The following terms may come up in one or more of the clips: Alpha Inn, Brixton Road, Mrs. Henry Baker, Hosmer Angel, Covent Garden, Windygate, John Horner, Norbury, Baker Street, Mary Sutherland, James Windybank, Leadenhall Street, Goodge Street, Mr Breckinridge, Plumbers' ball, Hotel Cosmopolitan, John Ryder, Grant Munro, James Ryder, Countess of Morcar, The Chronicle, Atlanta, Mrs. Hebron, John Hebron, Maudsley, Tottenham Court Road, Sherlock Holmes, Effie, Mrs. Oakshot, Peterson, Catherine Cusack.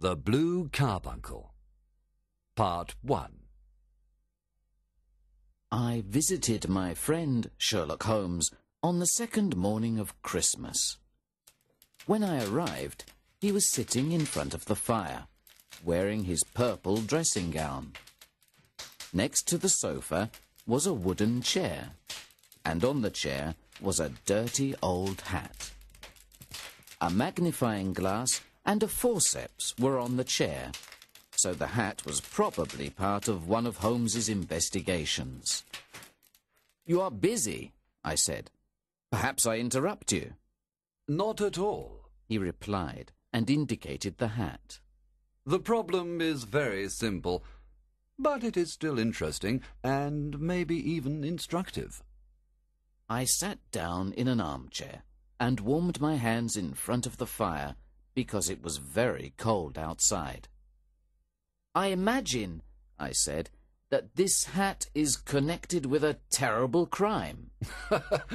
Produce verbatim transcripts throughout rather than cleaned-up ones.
The Blue Carbuncle, Part One. I visited my friend Sherlock Holmes on the second morning of Christmas. When I arrived, he was sitting in front of the fire, wearing his purple dressing gown. Next to the sofa was a wooden chair, and on the chair was a dirty old hat. A magnifying glass and a forceps were on the chair, so the hat was probably part of one of Holmes's investigations. "You are busy," I said. "Perhaps I interrupt you." "Not at all," he replied, and indicated the hat. "The problem is very simple, but it is still interesting and maybe even instructive." I sat down in an armchair and warmed my hands in front of the fire because it was very cold outside. "I imagine," I said, "that this hat is connected with a terrible crime."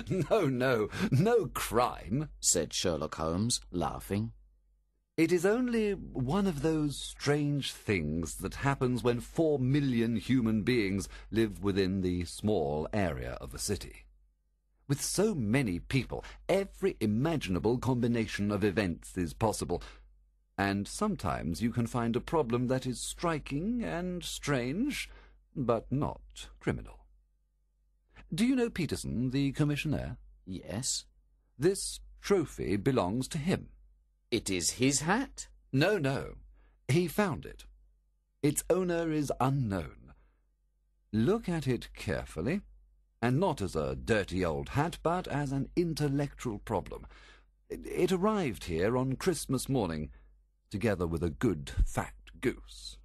"No, no, no crime," said Sherlock Holmes, laughing. "It is only one of those strange things that happens when four million human beings live within the small area of a city. With so many people, every imaginable combination of events is possible, and sometimes you can find a problem that is striking and strange, but not criminal. Do you know Peterson, the commissioner?" "Yes." "This trophy belongs to him." "It is his hat?" "No, no. He found it. Its owner is unknown. Look at it carefully. And not as a dirty old hat, but as an intellectual problem. It arrived here on Christmas morning, together with a good fat goose.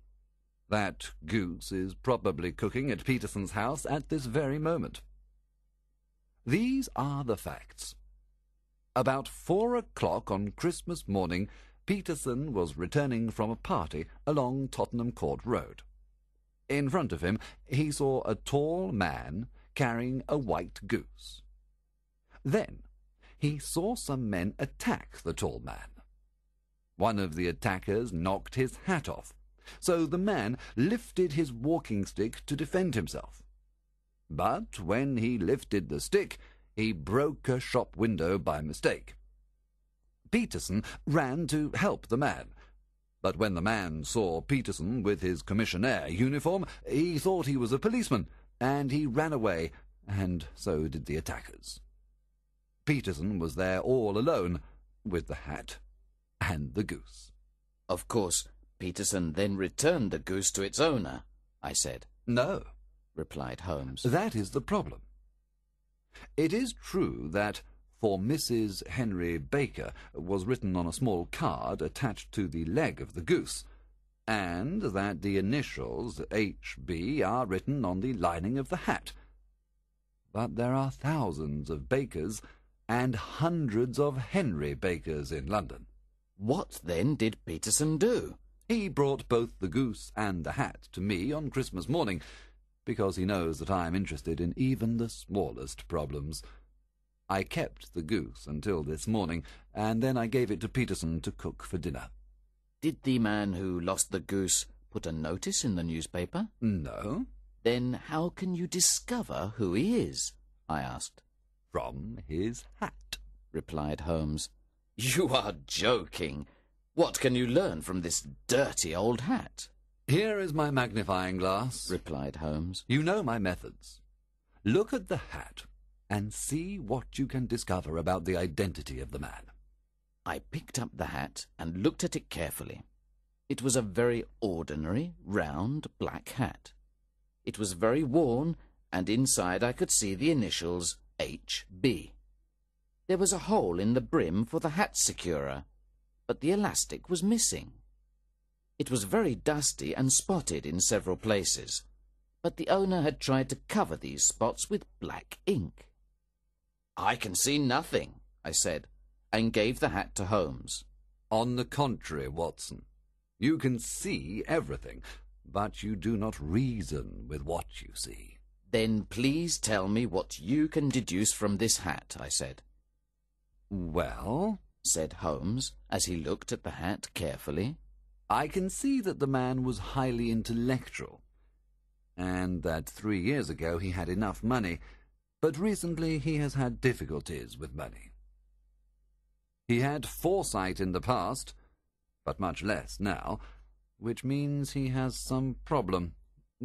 That goose is probably cooking at Peterson's house at this very moment. These are the facts. About four o'clock on Christmas morning, Peterson was returning from a party along Tottenham Court Road. In front of him, he saw a tall man carrying a white goose. Then he saw some men attack the tall man. One of the attackers knocked his hat off, so the man lifted his walking stick to defend himself. But when he lifted the stick, he broke a shop window by mistake. Peterson ran to help the man, but when the man saw Peterson with his commissionaire uniform, he thought he was a policeman, and he ran away, and so did the attackers. Peterson was there all alone, with the hat and the goose." "Of course, Peterson then returned the goose to its owner," I said. "No," replied Holmes. "That is the problem. It is true that 'For Missus Henry Baker' was written on a small card attached to the leg of the goose, and that the initials H B are written on the lining of the hat. But there are thousands of Bakers and hundreds of Henry Bakers in London." "What then did Peterson do?" "He brought both the goose and the hat to me on Christmas morning, because he knows that I am interested in even the smallest problems. I kept the goose until this morning, and then I gave it to Peterson to cook for dinner." "Did the man who lost the goose put a notice in the newspaper?" "No." "Then how can you discover who he is?" I asked. "From his hat," replied Holmes. "You are joking. What can you learn from this dirty old hat?" "Here is my magnifying glass," replied Holmes. "You know my methods. Look at the hat and see what you can discover about the identity of the man." I picked up the hat and looked at it carefully. It was a very ordinary, round, black hat. It was very worn, and inside I could see the initials H B. There was a hole in the brim for the hat securer, but the elastic was missing. It was very dusty and spotted in several places, but the owner had tried to cover these spots with black ink. "I can see nothing," I said, and gave the hat to Holmes. "On the contrary, Watson, you can see everything, but you do not reason with what you see." "Then please tell me what you can deduce from this hat," I said. "Well," said Holmes, as he looked at the hat carefully, I can see that the man was highly intellectual, and that three years ago he had enough money, but recently he has had difficulties with money. He had foresight in the past, but much less now, which means he has some problem,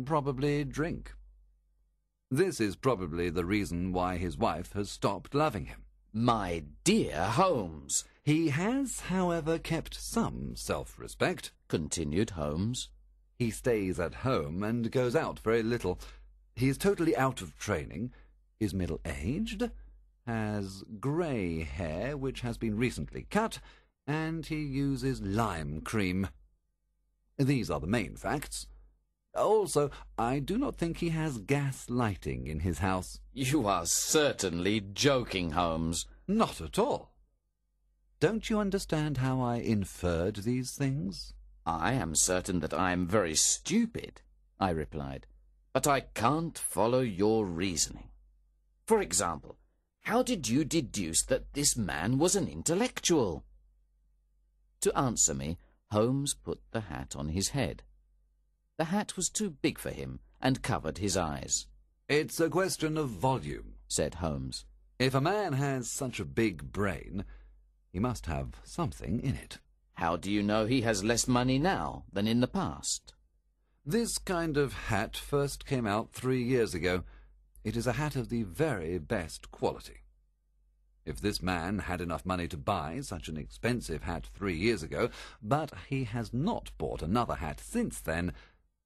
probably drink. This is probably the reason why his wife has stopped loving him. My dear Holmes! He has, however, kept some self-respect, continued Holmes. He stays at home and goes out very little. He is totally out of training, is middle-aged, has grey hair which has been recently cut, and he uses lime cream. These are the main facts. Also, I do not think he has gas lighting in his house. You are certainly joking, Holmes. Not at all. Don't you understand how I inferred these things? I am certain that I am very stupid, I replied, but I can't follow your reasoning. For example, how did you deduce that this man was an intellectual? To answer me, Holmes put the hat on his head. The hat was too big for him and covered his eyes. It's a question of volume, said Holmes. If a man has such a big brain, he must have something in it. How do you know he has less money now than in the past? This kind of hat first came out three years ago. It is a hat of the very best quality. If this man had enough money to buy such an expensive hat three years ago, but he has not bought another hat since then,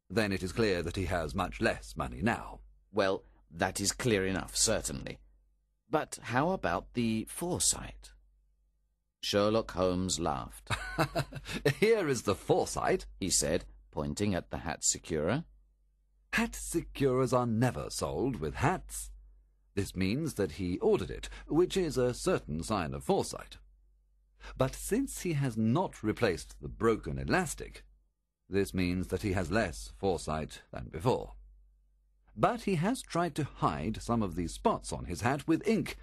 then it is clear that he has much less money now. Well, that is clear enough, certainly. But how about the foresight? Sherlock Holmes laughed. Here is the foresight, he said, pointing at the hat securer. Hat securers are never sold with hats. This means that he ordered it, which is a certain sign of foresight. But since he has not replaced the broken elastic, this means that he has less foresight than before. But he has tried to hide some of the spots on his hat with ink,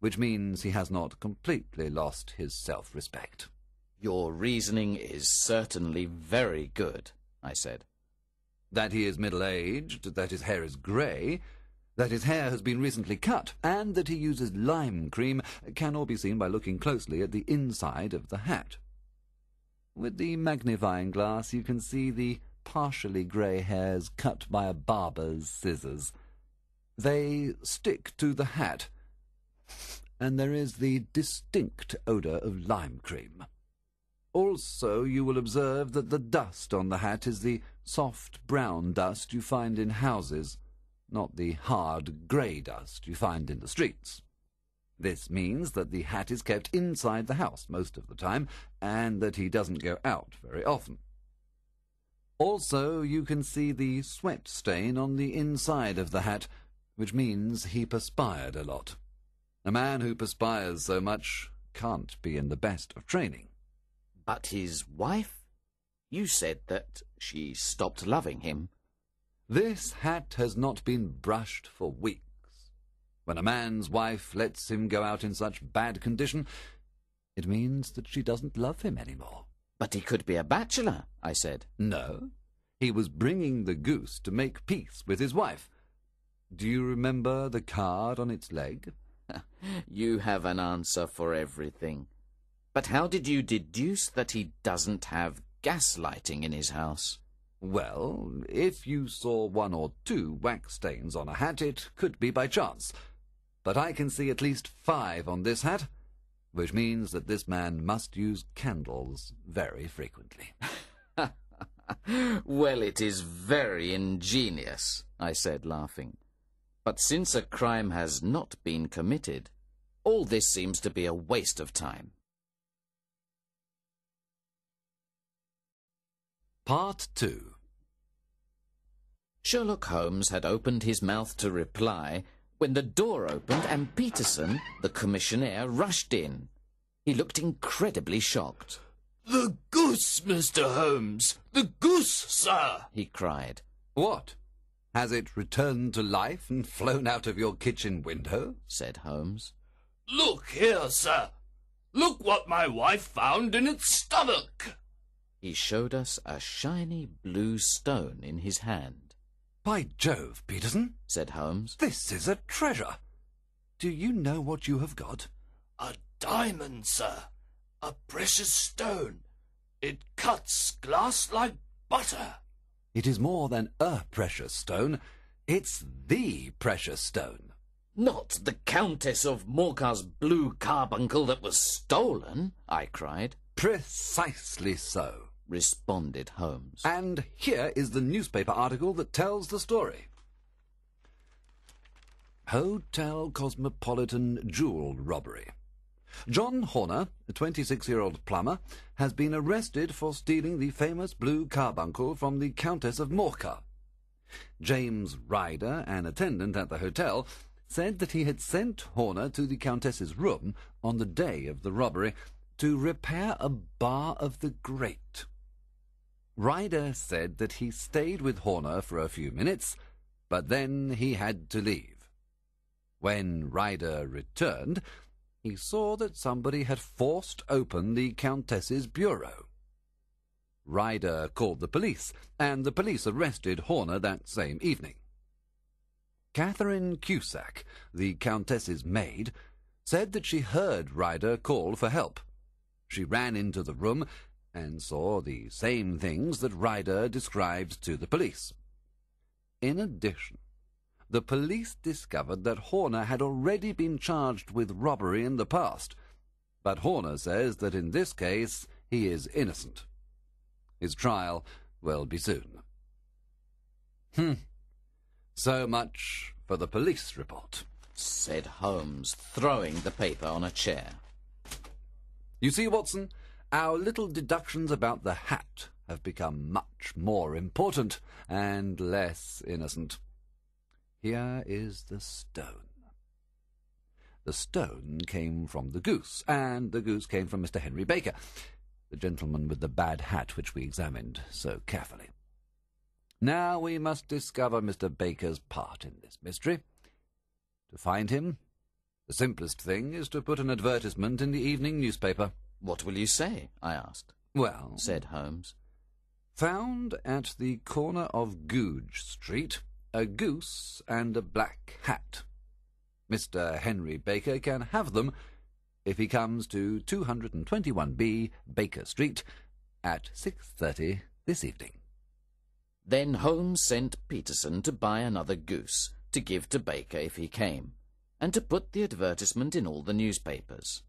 which means he has not completely lost his self-respect. Your reasoning is certainly very good, I said. That he is middle-aged, that his hair is grey, that his hair has been recently cut, and that he uses lime cream can all be seen by looking closely at the inside of the hat. With the magnifying glass you can see the partially grey hairs cut by a barber's scissors. They stick to the hat, and there is the distinct odour of lime cream. Also you will observe that the dust on the hat is the soft brown dust you find in houses, not the hard grey dust you find in the streets. This means that the hat is kept inside the house most of the time, and that he doesn't go out very often. Also, you can see the sweat stain on the inside of the hat, which means he perspired a lot. A man who perspires so much can't be in the best of training. But his wife? You said that she stopped loving him. This hat has not been brushed for weeks. When a man's wife lets him go out in such bad condition, it means that she doesn't love him anymore. But he could be a bachelor, I said. No, he was bringing the goose to make peace with his wife. Do you remember the card on its leg? You have an answer for everything. But how did you deduce that he doesn't have gaslighting in his house? Well, if you saw one or two wax stains on a hat, it could be by chance. But I can see at least five on this hat, which means that this man must use candles very frequently. Well, it is very ingenious, I said, laughing. But since a crime has not been committed, all this seems to be a waste of time. Part two. Sherlock Holmes had opened his mouth to reply when the door opened and Peterson, the commissionaire, rushed in. He looked incredibly shocked. "The goose, Mister Holmes! The goose, sir!" he cried. "What? Has it returned to life and flown out of your kitchen window?" said Holmes. "Look here, sir! Look what my wife found in its stomach!" He showed us a shiny blue stone in his hand. "By Jove, Peterson," said Holmes, "this is a treasure. Do you know what you have got?" "A diamond, sir. A precious stone. It cuts glass like butter." "It is more than a precious stone. It's the precious stone." "Not the Countess of Morcar's blue carbuncle that was stolen," I cried. "Precisely so," responded Holmes. "And here is the newspaper article that tells the story. Hotel Cosmopolitan Jewel Robbery. John Horner, a twenty-six-year-old plumber, has been arrested for stealing the famous blue carbuncle from the Countess of Morcar. James Ryder, an attendant at the hotel, said that he had sent Horner to the Countess's room on the day of the robbery to repair a bar of the grate. Ryder said that he stayed with Horner for a few minutes, but then he had to leave. When Ryder returned, he saw that somebody had forced open the Countess's bureau. Ryder called the police, and the police arrested Horner that same evening. Catherine Cusack, the Countess's maid, said that she heard Ryder call for help. She ran into the room and saw the same things that Ryder described to the police. In addition, the police discovered that Horner had already been charged with robbery in the past, but Horner says that in this case he is innocent. His trial will be soon." "Hmm. So much for the police report," said Holmes, throwing the paper on a chair. "You see, Watson, our little deductions about the hat have become much more important and less innocent. Here is the stone. The stone came from the goose, and the goose came from Mister Henry Baker, the gentleman with the bad hat which we examined so carefully. Now we must discover Mister Baker's part in this mystery. To find him, the simplest thing is to put an advertisement in the evening newspaper." "What will you say?" I asked. "Well," said Holmes, "found at the corner of Goodge Street, a goose and a black hat. Mister Henry Baker can have them if he comes to two twenty-one B Baker Street at six thirty this evening." Then Holmes sent Peterson to buy another goose to give to Baker if he came, and to put the advertisement in all the newspapers.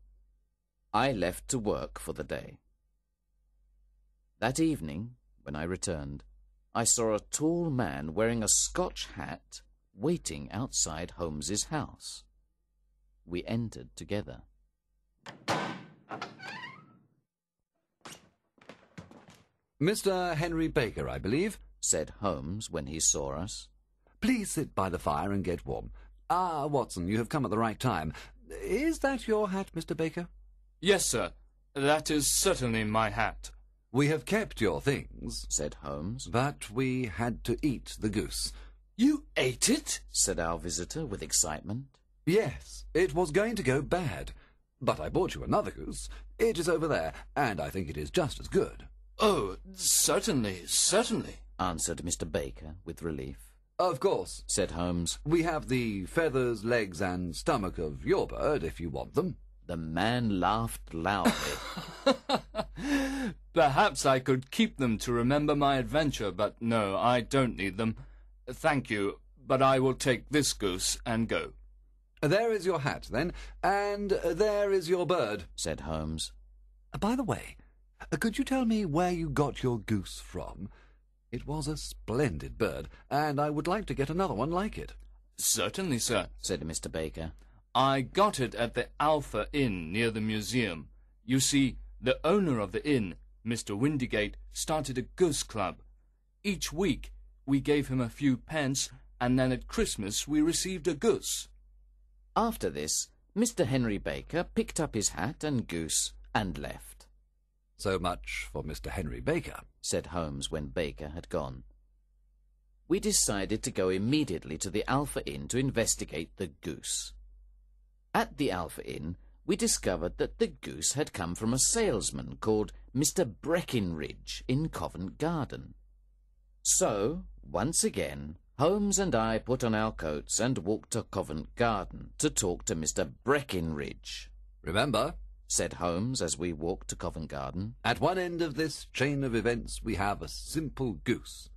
I left to work for the day. That evening, when I returned, I saw a tall man wearing a Scotch hat waiting outside Holmes's house. We entered together. "Mister Henry Baker, I believe," said Holmes when he saw us. "Please sit by the fire and get warm. Ah, Watson, you have come at the right time. Is that your hat, Mister Baker?" "Yes, sir. That is certainly my hat." "We have kept your things," said Holmes, "but we had to eat the goose." "You ate it?" said our visitor with excitement. "Yes, it was going to go bad. But I bought you another goose. It is over there, and I think it is just as good." "Oh, certainly, certainly," answered Mister Baker with relief. "Of course," said Holmes. "We have the feathers, legs, and stomach of your bird, if you want them." The man laughed loudly. "Perhaps I could keep them to remember my adventure, but no, I don't need them. Thank you, but I will take this goose and go." "There is your hat, then, and there is your bird," said Holmes. "By the way, could you tell me where you got your goose from? It was a splendid bird, and I would like to get another one like it." "Certainly, sir," said Mister Baker. "I got it at the Alpha Inn near the museum. You see, the owner of the inn, Mister Windygate, started a goose club. Each week we gave him a few pence, and then at Christmas we received a goose." After this, Mister Henry Baker picked up his hat and goose and left. "So much for Mister Henry Baker," said Holmes when Baker had gone. We decided to go immediately to the Alpha Inn to investigate the goose. At the Alpha Inn we discovered that the goose had come from a salesman called Mr Breckinridge in Covent Garden. So, once again, Holmes and I put on our coats and walked to Covent Garden to talk to Mr Breckinridge. "Remember," said Holmes as we walked to Covent Garden, "at one end of this chain of events we have a simple goose,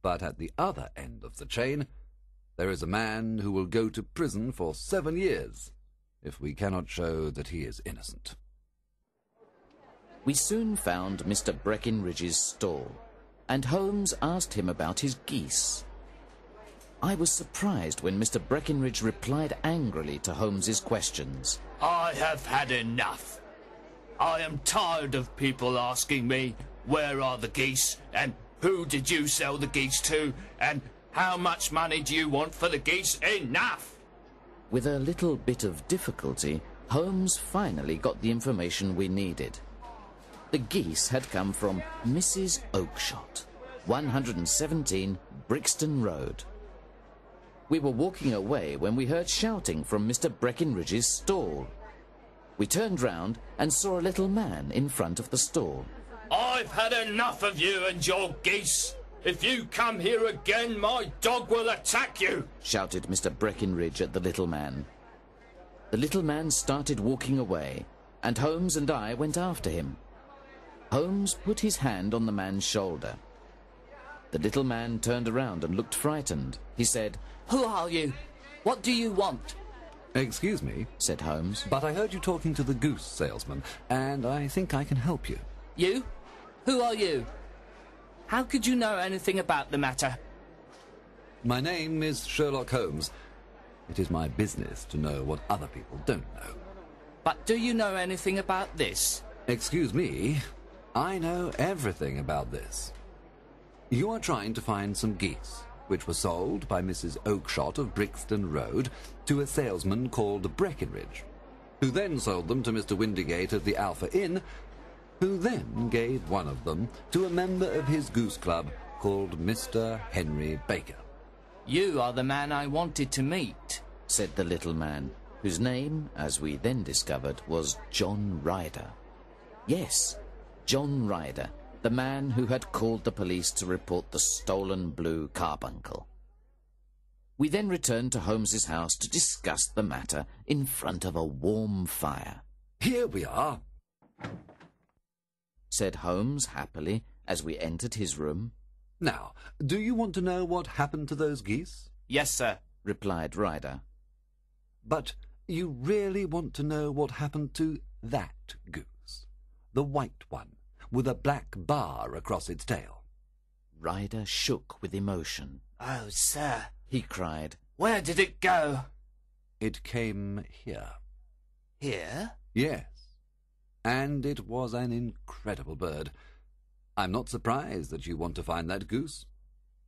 but at the other end of the chain there is a man who will go to prison for seven years if we cannot show that he is innocent." We soon found Mister Breckinridge's stall, and Holmes asked him about his geese. I was surprised when Mister Breckinridge replied angrily to Holmes's questions. "I have had enough. I am tired of people asking me, where are the geese, and who did you sell the geese to, and how much money do you want for the geese? Enough!" With a little bit of difficulty, Holmes finally got the information we needed. The geese had come from Missus Oakshot, one hundred seventeen Brixton Road. We were walking away when we heard shouting from Mister Breckinridge's stall. We turned round and saw a little man in front of the stall. "I've had enough of you and your geese. If you come here again, my dog will attack you," shouted Mister Breckinridge at the little man. The little man started walking away, and Holmes and I went after him. Holmes put his hand on the man's shoulder. The little man turned around and looked frightened. He said, "Who are you? What do you want?" "Excuse me," said Holmes, "but I heard you talking to the goose salesman, and I think I can help you." "You? Who are you? How could you know anything about the matter?" "My name is Sherlock Holmes. It is my business to know what other people don't know." "But do you know anything about this?" "Excuse me, I know everything about this. You are trying to find some geese, which were sold by Missus Oakshot of Brixton Road to a salesman called Breckinridge, who then sold them to Mister Windygate at the Alpha Inn, who then gave one of them to a member of his goose club called Mister Henry Baker." "You are the man I wanted to meet," said the little man, whose name, as we then discovered, was John Ryder. Yes, John Ryder, the man who had called the police to report the stolen blue carbuncle. We then returned to Holmes's house to discuss the matter in front of a warm fire. "Here we are," said Holmes happily as we entered his room. "Now, do you want to know what happened to those geese?" "Yes, sir," replied Ryder. "But you really want to know what happened to that goose, the white one, with a black bar across its tail?" Ryder shook with emotion. "Oh, sir," he cried, "where did it go?" "It came here." "Here?" "Yes, and it was an incredible bird. I'm not surprised that you want to find that goose.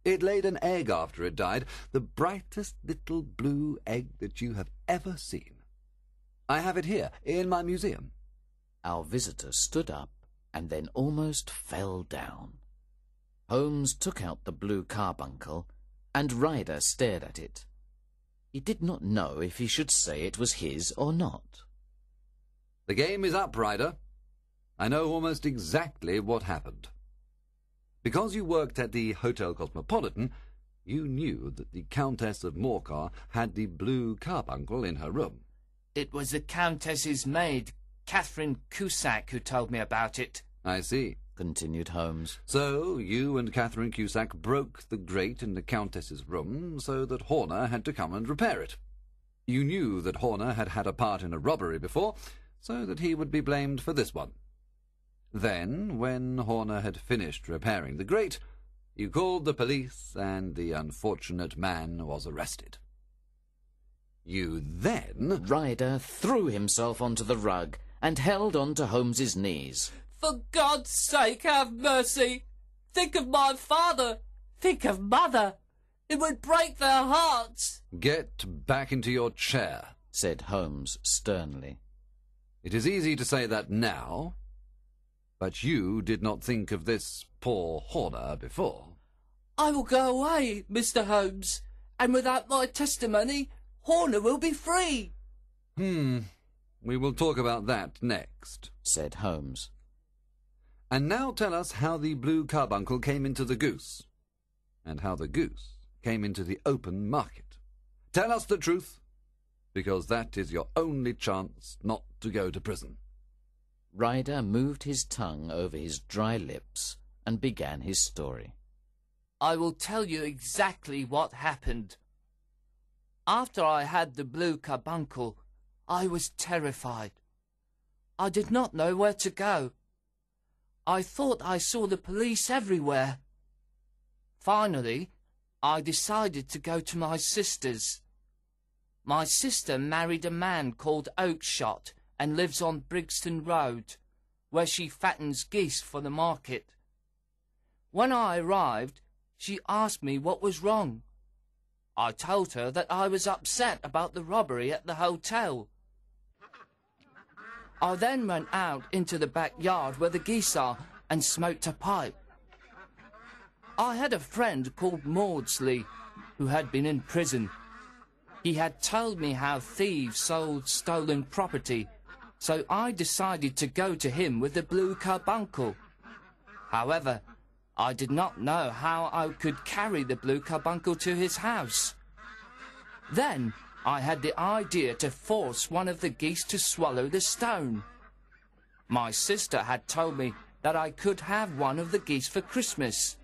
It laid an egg after it died, the brightest little blue egg that you have ever seen. I have it here, in my museum." Our visitor stood up and then almost fell down. Holmes took out the blue carbuncle, and Ryder stared at it. He did not know if he should say it was his or not. "The game is up, Ryder. I know almost exactly what happened. Because you worked at the Hotel Cosmopolitan, you knew that the Countess of Morcar had the blue carbuncle in her room." "It was the Countess's maid, Catherine Cusack, who told me about it." "I see," continued Holmes. "So you and Catherine Cusack broke the grate in the Countess's room so that Horner had to come and repair it. You knew that Horner had had a part in a robbery before, so that he would be blamed for this one. Then, when Horner had finished repairing the grate, you called the police and the unfortunate man was arrested. You then—" Ryder threw himself onto the rug and held on to Holmes's knees. "For God's sake, have mercy! Think of my father! Think of mother! It would break their hearts!" "Get back into your chair," said Holmes sternly. "It is easy to say that now, but you did not think of this poor Horner before." "I will go away, Mister Holmes, and without my testimony, Horner will be free." "Hmm, "We will talk about that next," said Holmes. "And now tell us how the blue carbuncle came into the goose, and how the goose came into the open market. Tell us the truth, because that is your only chance not to go to prison." Ryder moved his tongue over his dry lips and began his story. "I will tell you exactly what happened. After I had the blue carbuncle, I was terrified. I did not know where to go. I thought I saw the police everywhere. Finally, I decided to go to my sister's. My sister married a man called Oakshot and lives on Brixton Road, where she fattens geese for the market. When I arrived, she asked me what was wrong. I told her that I was upset about the robbery at the hotel. I then went out into the backyard where the geese are and smoked a pipe. I had a friend called Maudsley who had been in prison. He had told me how thieves sold stolen property, so I decided to go to him with the blue carbuncle. However, I did not know how I could carry the blue carbuncle to his house. Then I had the idea to force one of the geese to swallow the stone. My sister had told me that I could have one of the geese for Christmas.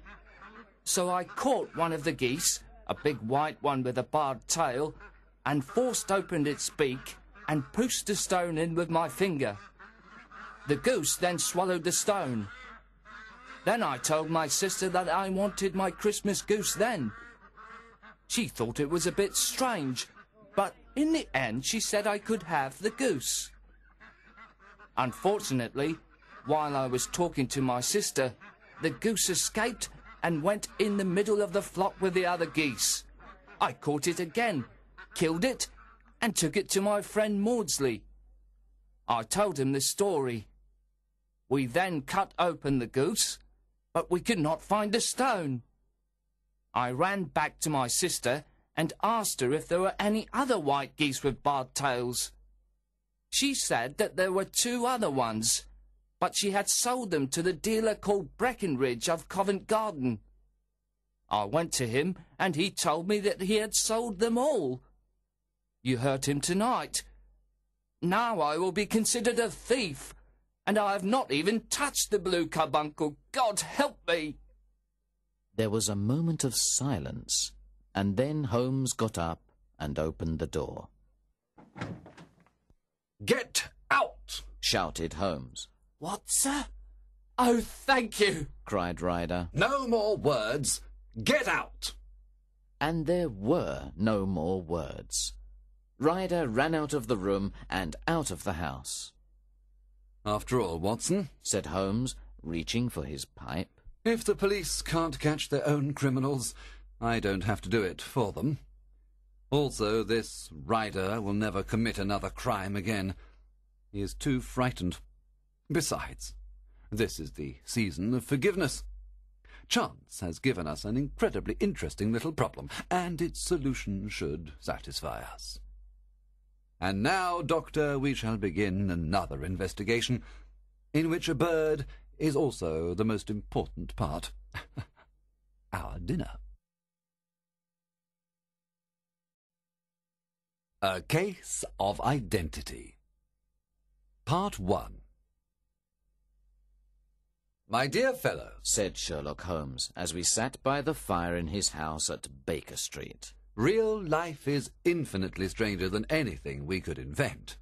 So I caught one of the geese, a big white one with a barred tail, and forced open its beak and pushed the stone in with my finger. The goose then swallowed the stone. Then I told my sister that I wanted my Christmas goose then. She thought it was a bit strange, but in the end she said I could have the goose. Unfortunately, while I was talking to my sister, the goose escaped and went in the middle of the flock with the other geese. I caught it again, killed it, and took it to my friend Maudsley. I told him the story. We then cut open the goose, but we could not find the stone. I ran back to my sister and asked her if there were any other white geese with barred tails. She said that there were two other ones, but she had sold them to the dealer called Breckinridge of Covent Garden. I went to him and he told me that he had sold them all. You heard him tonight. Now I will be considered a thief, and I have not even touched the blue carbuncle. God help me!" There was a moment of silence, and then Holmes got up and opened the door. "Get out!" shouted Holmes. "What, sir?" "Oh, thank you!" cried Ryder. "No more words! Get out!" And there were no more words. Ryder ran out of the room and out of the house. "After all, Watson," said Holmes, reaching for his pipe, "if the police can't catch their own criminals, I don't have to do it for them. Also, this Ryder will never commit another crime again. He is too frightened. Besides, this is the season of forgiveness. Chance has given us an incredibly interesting little problem, and its solution should satisfy us. And now, Doctor, we shall begin another investigation, in which a bird is also the most important part. Our dinner." A Case of Identity. Part One. "My dear fellow," said Sherlock Holmes, as we sat by the fire in his house at Baker Street, "real life is infinitely stranger than anything we could invent.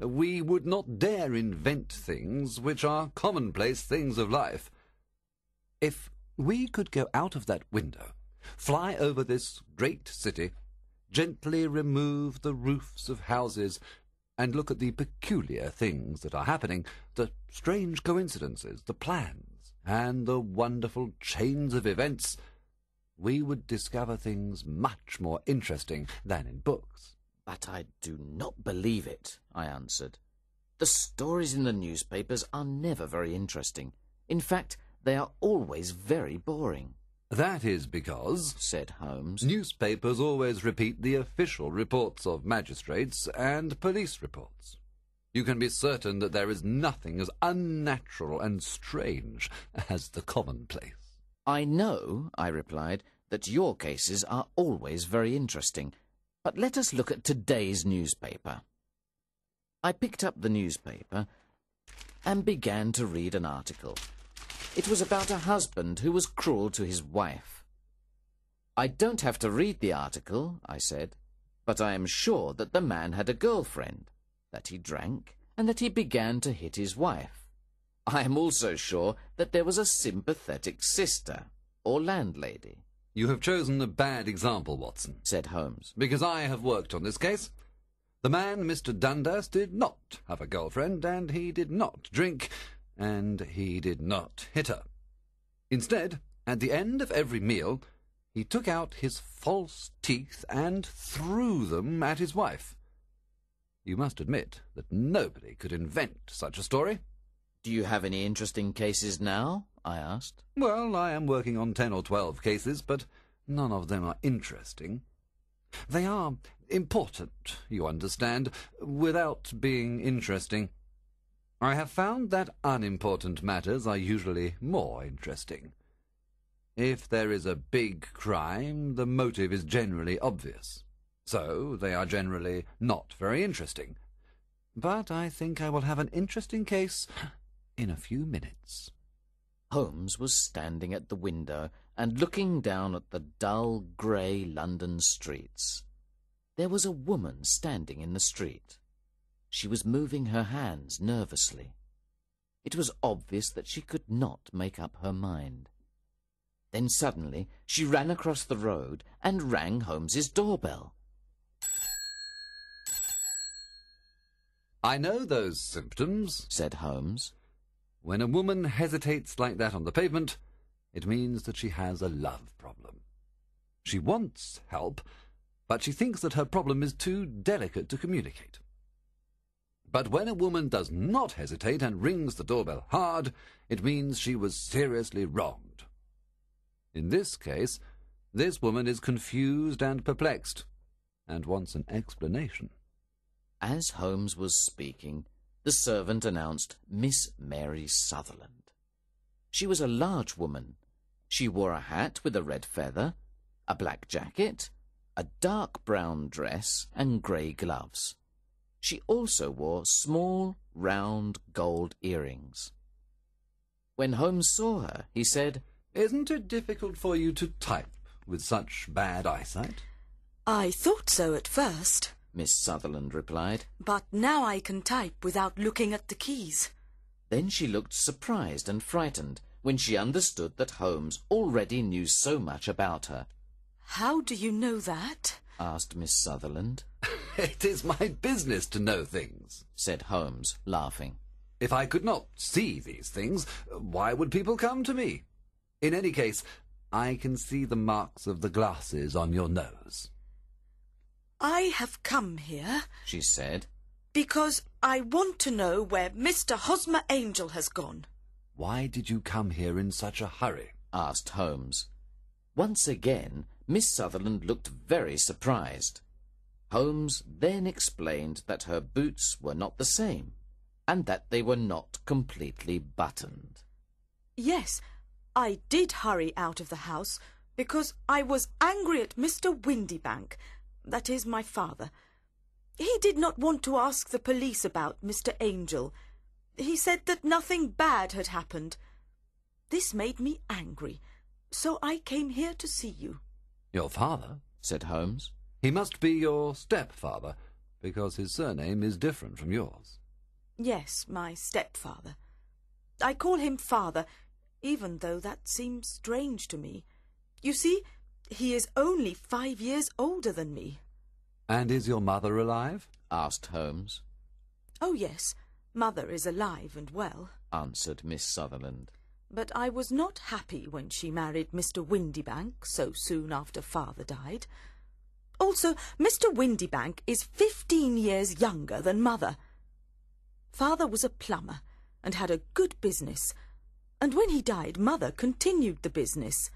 We would not dare invent things which are commonplace things of life. If we could go out of that window, fly over this great city, gently remove the roofs of houses, and look at the peculiar things that are happening, the strange coincidences, the plans, and the wonderful chains of events, we would discover things much more interesting than in books." "But I do not believe it," I answered. "The stories in the newspapers are never very interesting. In fact, they are always very boring." "That is because," said Holmes, "newspapers always repeat the official reports of magistrates and police reports. you can be certain that there is nothing as unnatural and strange as the commonplace. I know, I replied, that your cases are always very interesting, but let us look at today's newspaper. I picked up the newspaper and began to read an article. It was about a husband who was cruel to his wife. I don't have to read the article, I said, but I am sure that the man had a girlfriend, that he drank, and that he began to hit his wife. I am also sure that there was a sympathetic sister, or landlady. You have chosen a bad example, Watson, said Holmes, because I have worked on this case. The man, Mister Dundas, did not have a girlfriend, and he did not drink, and he did not hit her. Instead, at the end of every meal, he took out his false teeth and threw them at his wife. You must admit that nobody could invent such a story. Do you have any interesting cases now? I asked. Well, I am working on ten or twelve cases, but none of them are interesting. They are important, you understand, without being interesting. I have found that unimportant matters are usually more interesting. If there is a big crime, the motive is generally obvious. So they are generally not very interesting. But I think I will have an interesting case in a few minutes. Holmes was standing at the window and looking down at the dull, grey London streets. There was a woman standing in the street. She was moving her hands nervously. It was obvious that she could not make up her mind. Then suddenly she ran across the road and rang Holmes's doorbell. I know those symptoms, said Holmes. When a woman hesitates like that on the pavement, it means that she has a love problem. She wants help, but she thinks that her problem is too delicate to communicate. But when a woman does not hesitate and rings the doorbell hard, it means she was seriously wronged. In this case, this woman is confused and perplexed, and wants an explanation. As Holmes was speaking, the servant announced Miss Mary Sutherland. She was a large woman. She wore a hat with a red feather, a black jacket, a dark brown dress, and grey gloves. She also wore small, round gold earrings. When Holmes saw her, he said, "Isn't it difficult for you to type with such bad eyesight?" "I thought so at first," Miss Sutherland replied, "but now I can type without looking at the keys." Then she looked surprised and frightened when she understood that Holmes already knew so much about her. "How do you know that?" asked Miss Sutherland. "It is my business to know things," said Holmes, laughing. "If I could not see these things, why would people come to me? In any case, I can see the marks of the glasses on your nose." "I have come here," she said, "because I want to know where Mister Hosmer Angel has gone." "Why did you come here in such a hurry?" asked Holmes. Once again, Miss Sutherland looked very surprised. Holmes then explained that her boots were not the same, and that they were not completely buttoned. "Yes, I did hurry out of the house, because I was angry at Mister Windybank, that is my father. He did not want to ask the police about Mister Angel. He said that nothing bad had happened. This made me angry, so I came here to see you." "Your father?" said Holmes. "He must be your stepfather, because his surname is different from yours." "Yes, my stepfather. I call him father, even though that seems strange to me. You see, he is only five years older than me." "And is your mother alive?" asked Holmes. "Oh, yes, mother is alive and well," answered Miss Sutherland. "But I was not happy when she married Mister Windybank so soon after father died. Also, Mister Windybank is fifteen years younger than mother. Father was a plumber and had a good business, and when he died, mother continued the business.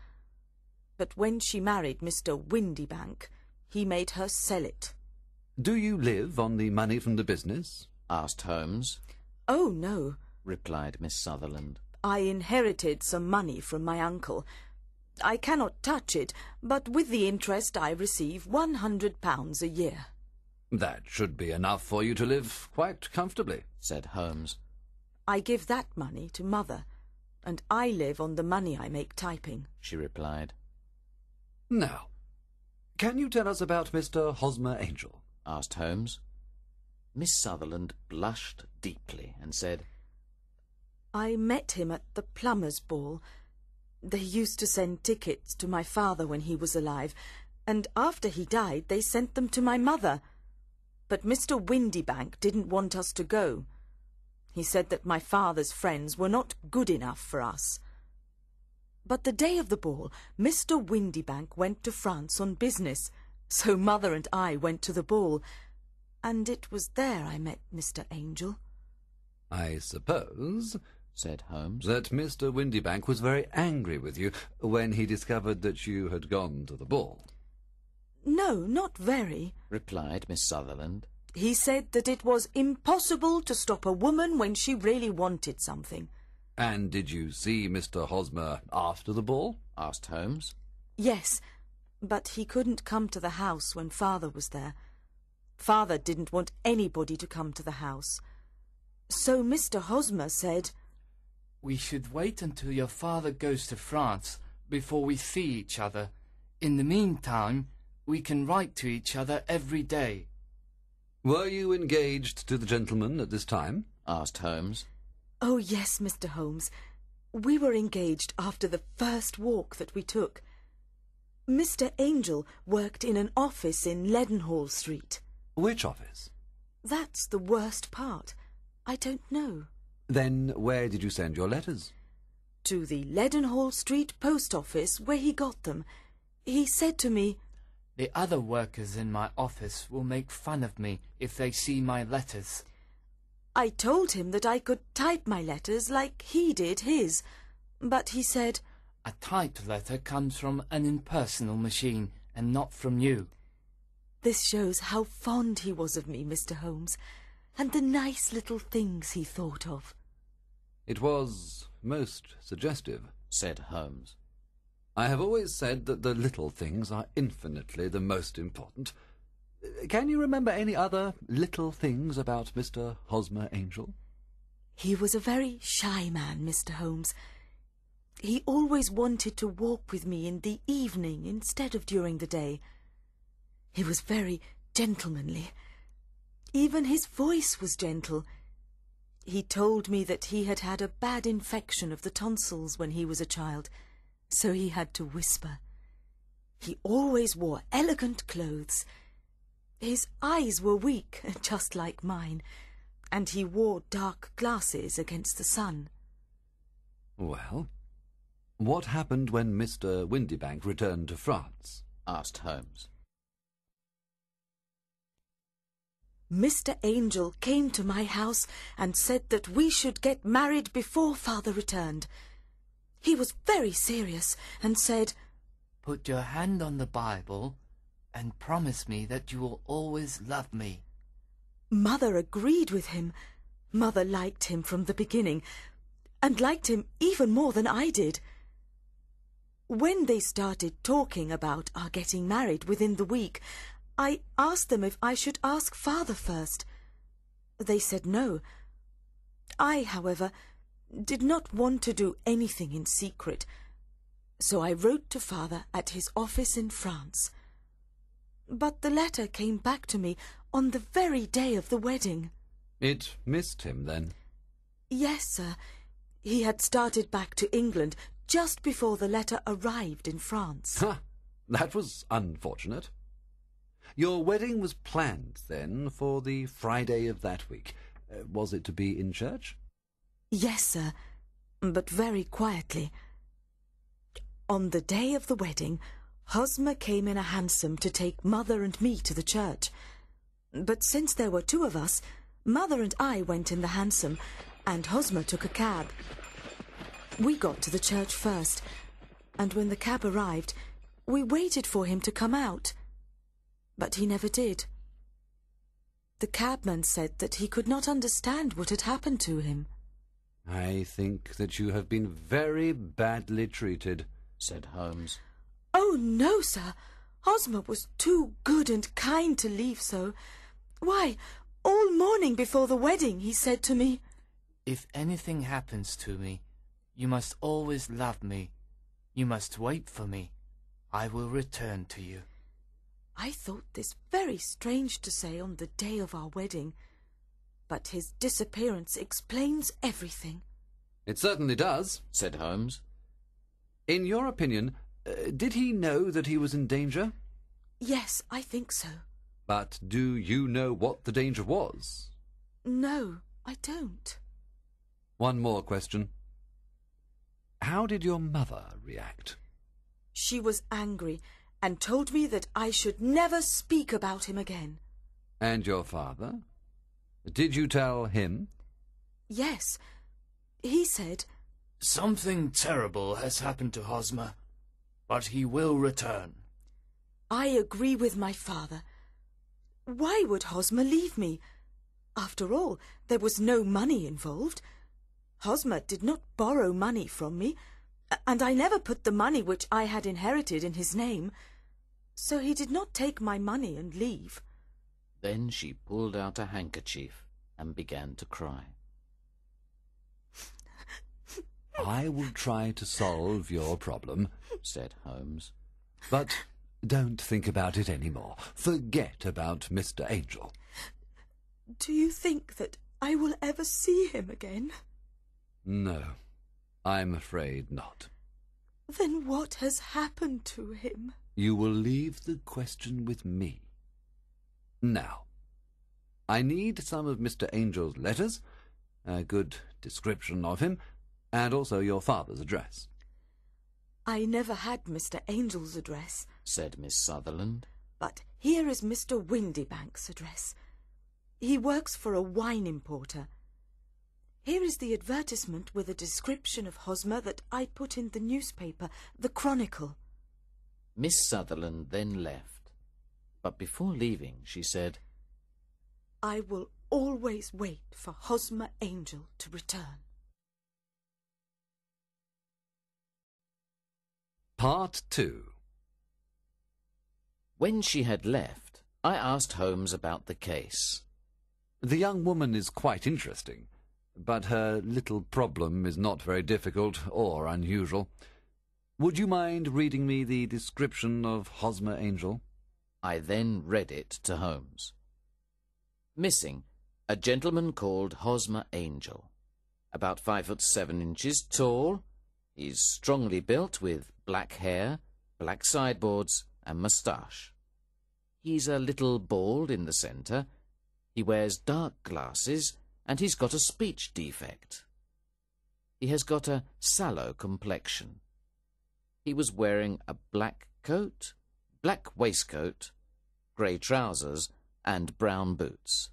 But when she married Mister Windybank, he made her sell it." "Do you live on the money from the business?" asked Holmes. "Oh, no," replied Miss Sutherland. "I inherited some money from my uncle. I cannot touch it, but with the interest I receive one hundred pounds a year." "That should be enough for you to live quite comfortably," said Holmes. "I give that money to Mother, and I live on the money I make typing," she replied. "Now, can you tell us about Mister Hosmer Angel?" asked Holmes. Miss Sutherland blushed deeply and said, "I met him at the Plumbers' ball. They used to send tickets to my father when he was alive, and after he died they sent them to my mother. But Mister Windybank didn't want us to go. He said that my father's friends were not good enough for us. But the day of the ball, Mister Windybank went to France on business, so Mother and I went to the ball, and it was there I met Mister Angel." "I suppose," said Holmes, "that Mister Windybank was very angry with you when he discovered that you had gone to the ball." "No, not very," replied Miss Sutherland. "He said that it was impossible to stop a woman when she really wanted something." "And did you see Mister Hosmer after the ball?" asked Holmes. "Yes, but he couldn't come to the house when Father was there. Father didn't want anybody to come to the house. So Mister Hosmer said, 'We should wait until your father goes to France before we see each other. In the meantime, we can write to each other every day.'" "Were you engaged to the gentleman at this time?" asked Holmes. "Oh, yes, Mister Holmes. We were engaged after the first walk that we took. Mister Angel worked in an office in Leadenhall Street." "Which office?" "That's the worst part. I don't know." "Then where did you send your letters?" "To the Leadenhall Street post office, where he got them. He said to me, 'The other workers in my office will make fun of me if they see my letters.' I told him that I could type my letters like he did his, but he said, 'A typed letter comes from an impersonal machine and not from you.'" This shows how fond he was of me, Mister Holmes, and the nice little things he thought of. "It was most suggestive," said Holmes. "I have always said that the little things are infinitely the most important. Can you remember any other little things about Mister Hosmer Angel?" "He was a very shy man, Mister Holmes. He always wanted to walk with me in the evening instead of during the day. He was very gentlemanly. Even his voice was gentle. He told me that he had had a bad infection of the tonsils when he was a child, so he had to whisper. He always wore elegant clothes. His eyes were weak, just like mine, and he wore dark glasses against the sun." "Well, what happened when Mister Windybank returned to France?" asked Holmes. "Mister Angel came to my house and said that we should get married before Father returned. He was very serious and said, 'Put your hand on the Bible and promise me that you will always love me.' Mother agreed with him. Mother liked him from the beginning, and liked him even more than I did. When they started talking about our getting married within the week, I asked them if I should ask Father first. They said no. I, however, did not want to do anything in secret, so I wrote to Father at his office in France. But the letter came back to me on the very day of the wedding." "It missed him, then?" "Yes, sir. He had started back to England just before the letter arrived in France." "Ha! That was unfortunate. Your wedding was planned, then, for the Friday of that week. Uh, was it to be in church?" "Yes, sir, but very quietly. On the day of the wedding, Hosmer came in a hansom to take Mother and me to the church. But since there were two of us, Mother and I went in the hansom, and Hosmer took a cab. We got to the church first, and when the cab arrived, we waited for him to come out. But he never did. The cabman said that he could not understand what had happened to him. I think that you have been very badly treated, said Holmes. Oh, no, sir. Hosmer was too good and kind to leave so. Why, all morning before the wedding, he said to me, "If anything happens to me, you must always love me. You must wait for me. I will return to you." I thought this very strange to say on the day of our wedding, but his disappearance explains everything. It certainly does, said Holmes. In your opinion, uh, did he know that he was in danger? Yes, I think so. But do you know what the danger was? No, I don't. One more question. How did your mother react? She was angry and told me that I should never speak about him again. And your father? Did you tell him? Yes. He said, "Something terrible has happened to Hosmer, but he will return." I agree with my father. Why would Hosmer leave me? After all, there was no money involved. Hosmer did not borrow money from me, and I never put the money which I had inherited in his name, so he did not take my money and leave. Then she pulled out a handkerchief and began to cry. "I will try to solve your problem," said Holmes, "but don't think about it any more. Forget about Mister Angel." Do you think that I will ever see him again? No, I'm afraid not. Then what has happened to him? You will leave the question with me. Now, I need some of Mister Angel's letters, a good description of him, and also your father's address. I never had Mister Angel's address, said Miss Sutherland, but here is Mister Windybank's address. He works for a wine importer. Here is the advertisement with a description of Hosmer that I put in the newspaper, The Chronicle. Miss Sutherland then left, but before leaving she said, "I will always wait for Hosmer Angel to return." Part two. When she had left, I asked Holmes about the case. The young woman is quite interesting, but her little problem is not very difficult or unusual. Would you mind reading me the description of Hosmer Angel? I then read it to Holmes. Missing, a gentleman called Hosmer Angel. About five foot seven inches tall. He's strongly built with black hair, black sideboards and moustache. He's a little bald in the centre. He wears dark glasses and he's got a speech defect. He has got a sallow complexion. He was wearing a black coat, black waistcoat, grey trousers and brown boots.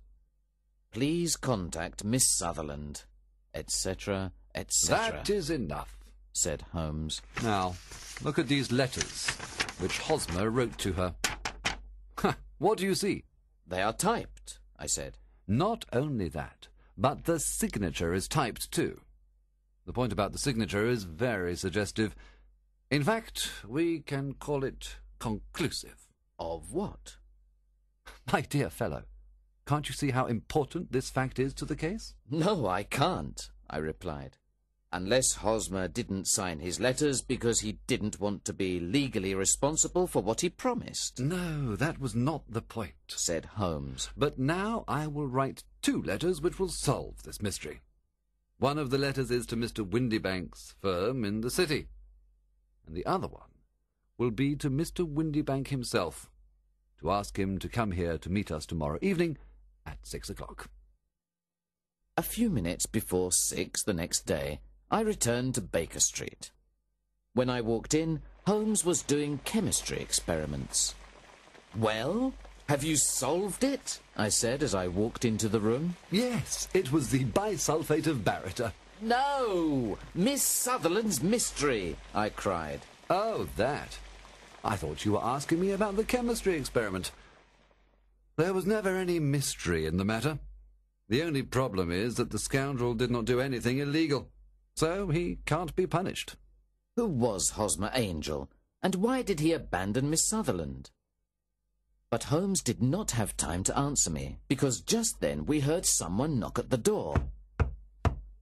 Please contact Miss Sutherland, et cetera, et cetera. That is enough, said Holmes. Now, look at these letters which Hosmer wrote to her. Ha! What do you see? They are typed, I said. Not only that, but the signature is typed too. The point about the signature is very suggestive. In fact, we can call it conclusive. Of what? My dear fellow, can't you see how important this fact is to the case? No, I can't, I replied, unless Hosmer didn't sign his letters because he didn't want to be legally responsible for what he promised. No, that was not the point, said Holmes. But now I will write two letters which will solve this mystery. One of the letters is to Mister Windybank's firm in the city, and the other one will be to Mister Windybank himself, to ask him to come here to meet us tomorrow evening at six o'clock. A few minutes before six the next day, I returned to Baker Street. When I walked in, Holmes was doing chemistry experiments. "Well, have you solved it?" I said as I walked into the room. "Yes, it was the bisulfate of baryta." "No! Miss Sutherland's mystery!" I cried. "Oh, that. I thought you were asking me about the chemistry experiment. There was never any mystery in the matter. The only problem is that the scoundrel did not do anything illegal, so he can't be punished. Who was Hosmer Angel, and why did he abandon Miss Sutherland? But Holmes did not have time to answer me, because just then we heard someone knock at the door,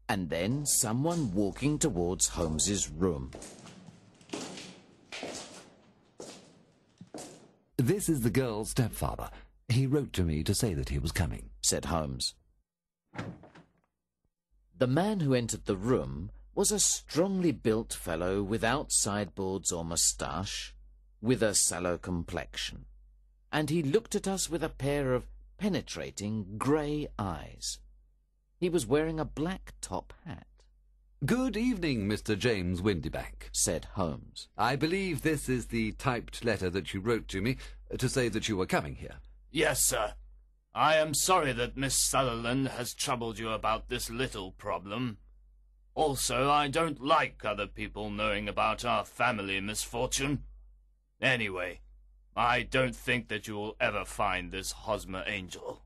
and then someone walking towards Holmes's room. "This is the girl's stepfather. He wrote to me to say that he was coming," said Holmes. The man who entered the room was a strongly built fellow without sideboards or moustache, with a sallow complexion, and he looked at us with a pair of penetrating grey eyes. He was wearing a black top hat. "Good evening, Mister James Windybank," said Holmes. "I believe this is the typed letter that you wrote to me to say that you were coming here." "Yes, sir. I am sorry that Miss Sutherland has troubled you about this little problem. Also, I don't like other people knowing about our family misfortune. Anyway, I don't think that you will ever find this Hosmer Angel."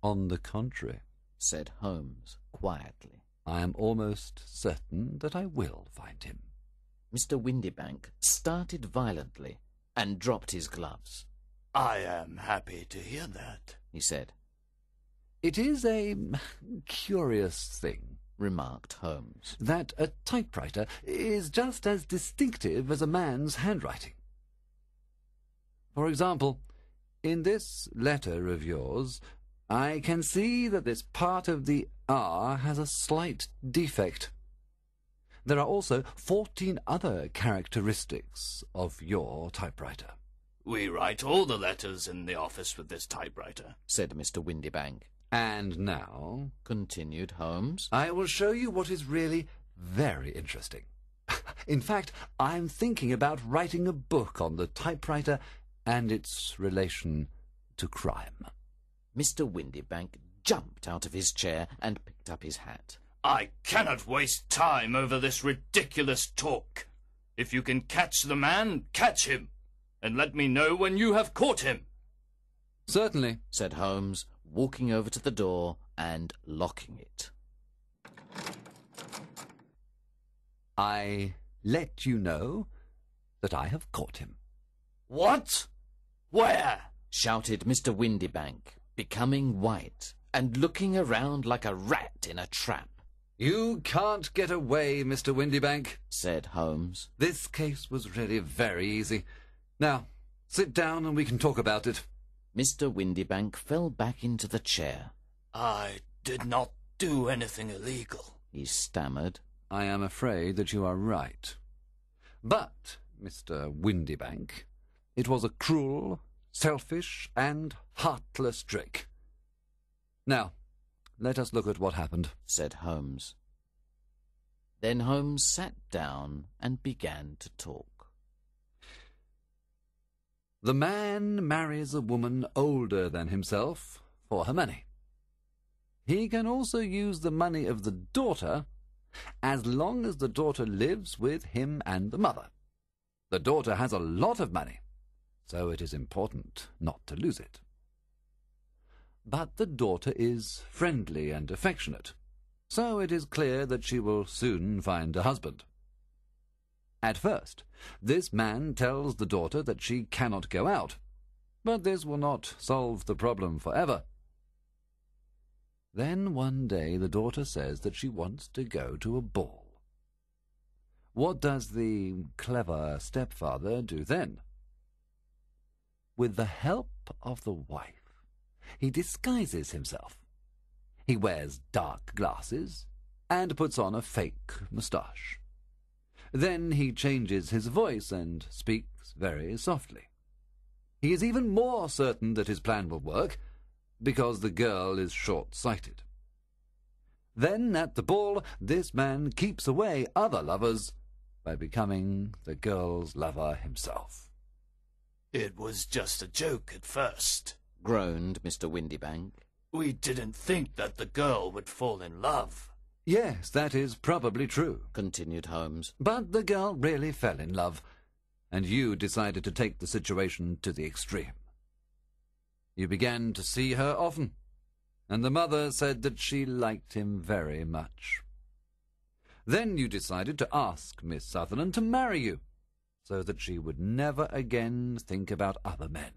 "On the contrary," said Holmes quietly, "I am almost certain that I will find him." Mister Windybank started violently and dropped his gloves. "I am happy to hear that," he said. "It is a curious thing," remarked Holmes, "that a typewriter is just as distinctive as a man's handwriting. For example, in this letter of yours, I can see that this part of the R has a slight defect. There are also fourteen other characteristics of your typewriter." "We write all the letters in the office with this typewriter," said Mister Windybank. "And now," continued Holmes, "I will show you what is really very interesting. In fact, I'm thinking about writing a book on the typewriter and its relation to crime." Mister Windybank jumped out of his chair and picked up his hat. "I cannot waste time over this ridiculous talk. If you can catch the man, catch him, and let me know when you have caught him." "Certainly," said Holmes, walking over to the door and locking it. "I let you know that I have caught him." "What? Where?" shouted Mister Windybank, becoming white and looking around like a rat in a trap. "You can't get away, Mister Windybank," said Holmes. "This case was really very easy. Now, sit down and we can talk about it." Mister Windybank fell back into the chair. "I did not do anything illegal," he stammered. "I am afraid that you are right. But, Mister Windybank, it was a cruel, selfish, and heartless trick. Now, let us look at what happened," said Holmes. Then Holmes sat down and began to talk. "The man marries a woman older than himself for her money. He can also use the money of the daughter as long as the daughter lives with him and the mother. The daughter has a lot of money, so it is important not to lose it. But the daughter is friendly and affectionate, so it is clear that she will soon find a husband. At first, this man tells the daughter that she cannot go out, but this will not solve the problem forever. Then one day the daughter says that she wants to go to a ball. What does the clever stepfather do then? With the help of the wife, he disguises himself. He wears dark glasses and puts on a fake moustache. Then he changes his voice and speaks very softly. He is even more certain that his plan will work, because the girl is short-sighted. Then, at the ball, this man keeps away other lovers by becoming the girl's lover himself." "It was just a joke at first," groaned Mister Windybank. "We didn't think that the girl would fall in love." "Yes, that is probably true," continued Holmes. "But the girl really fell in love, and you decided to take the situation to the extreme. You began to see her often, and the mother said that she liked him very much. Then you decided to ask Miss Sutherland to marry you, so that she would never again think about other men.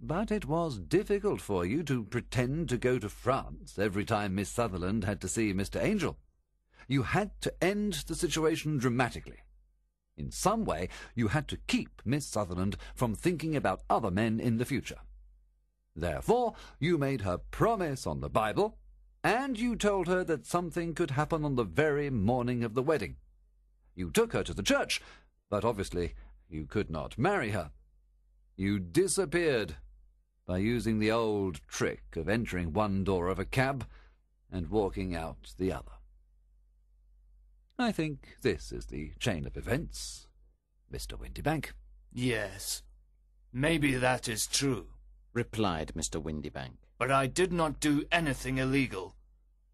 But it was difficult for you to pretend to go to France every time Miss Sutherland had to see Mister Angel. You had to end the situation dramatically. In some way, you had to keep Miss Sutherland from thinking about other men in the future. Therefore, you made her promise on the Bible, and you told her that something could happen on the very morning of the wedding. You took her to the church, but obviously you could not marry her. You disappeared by using the old trick of entering one door of a cab and walking out the other. I think this is the chain of events, Mister Windybank. Yes, maybe that is true, replied Mister Windybank. But I did not do anything illegal.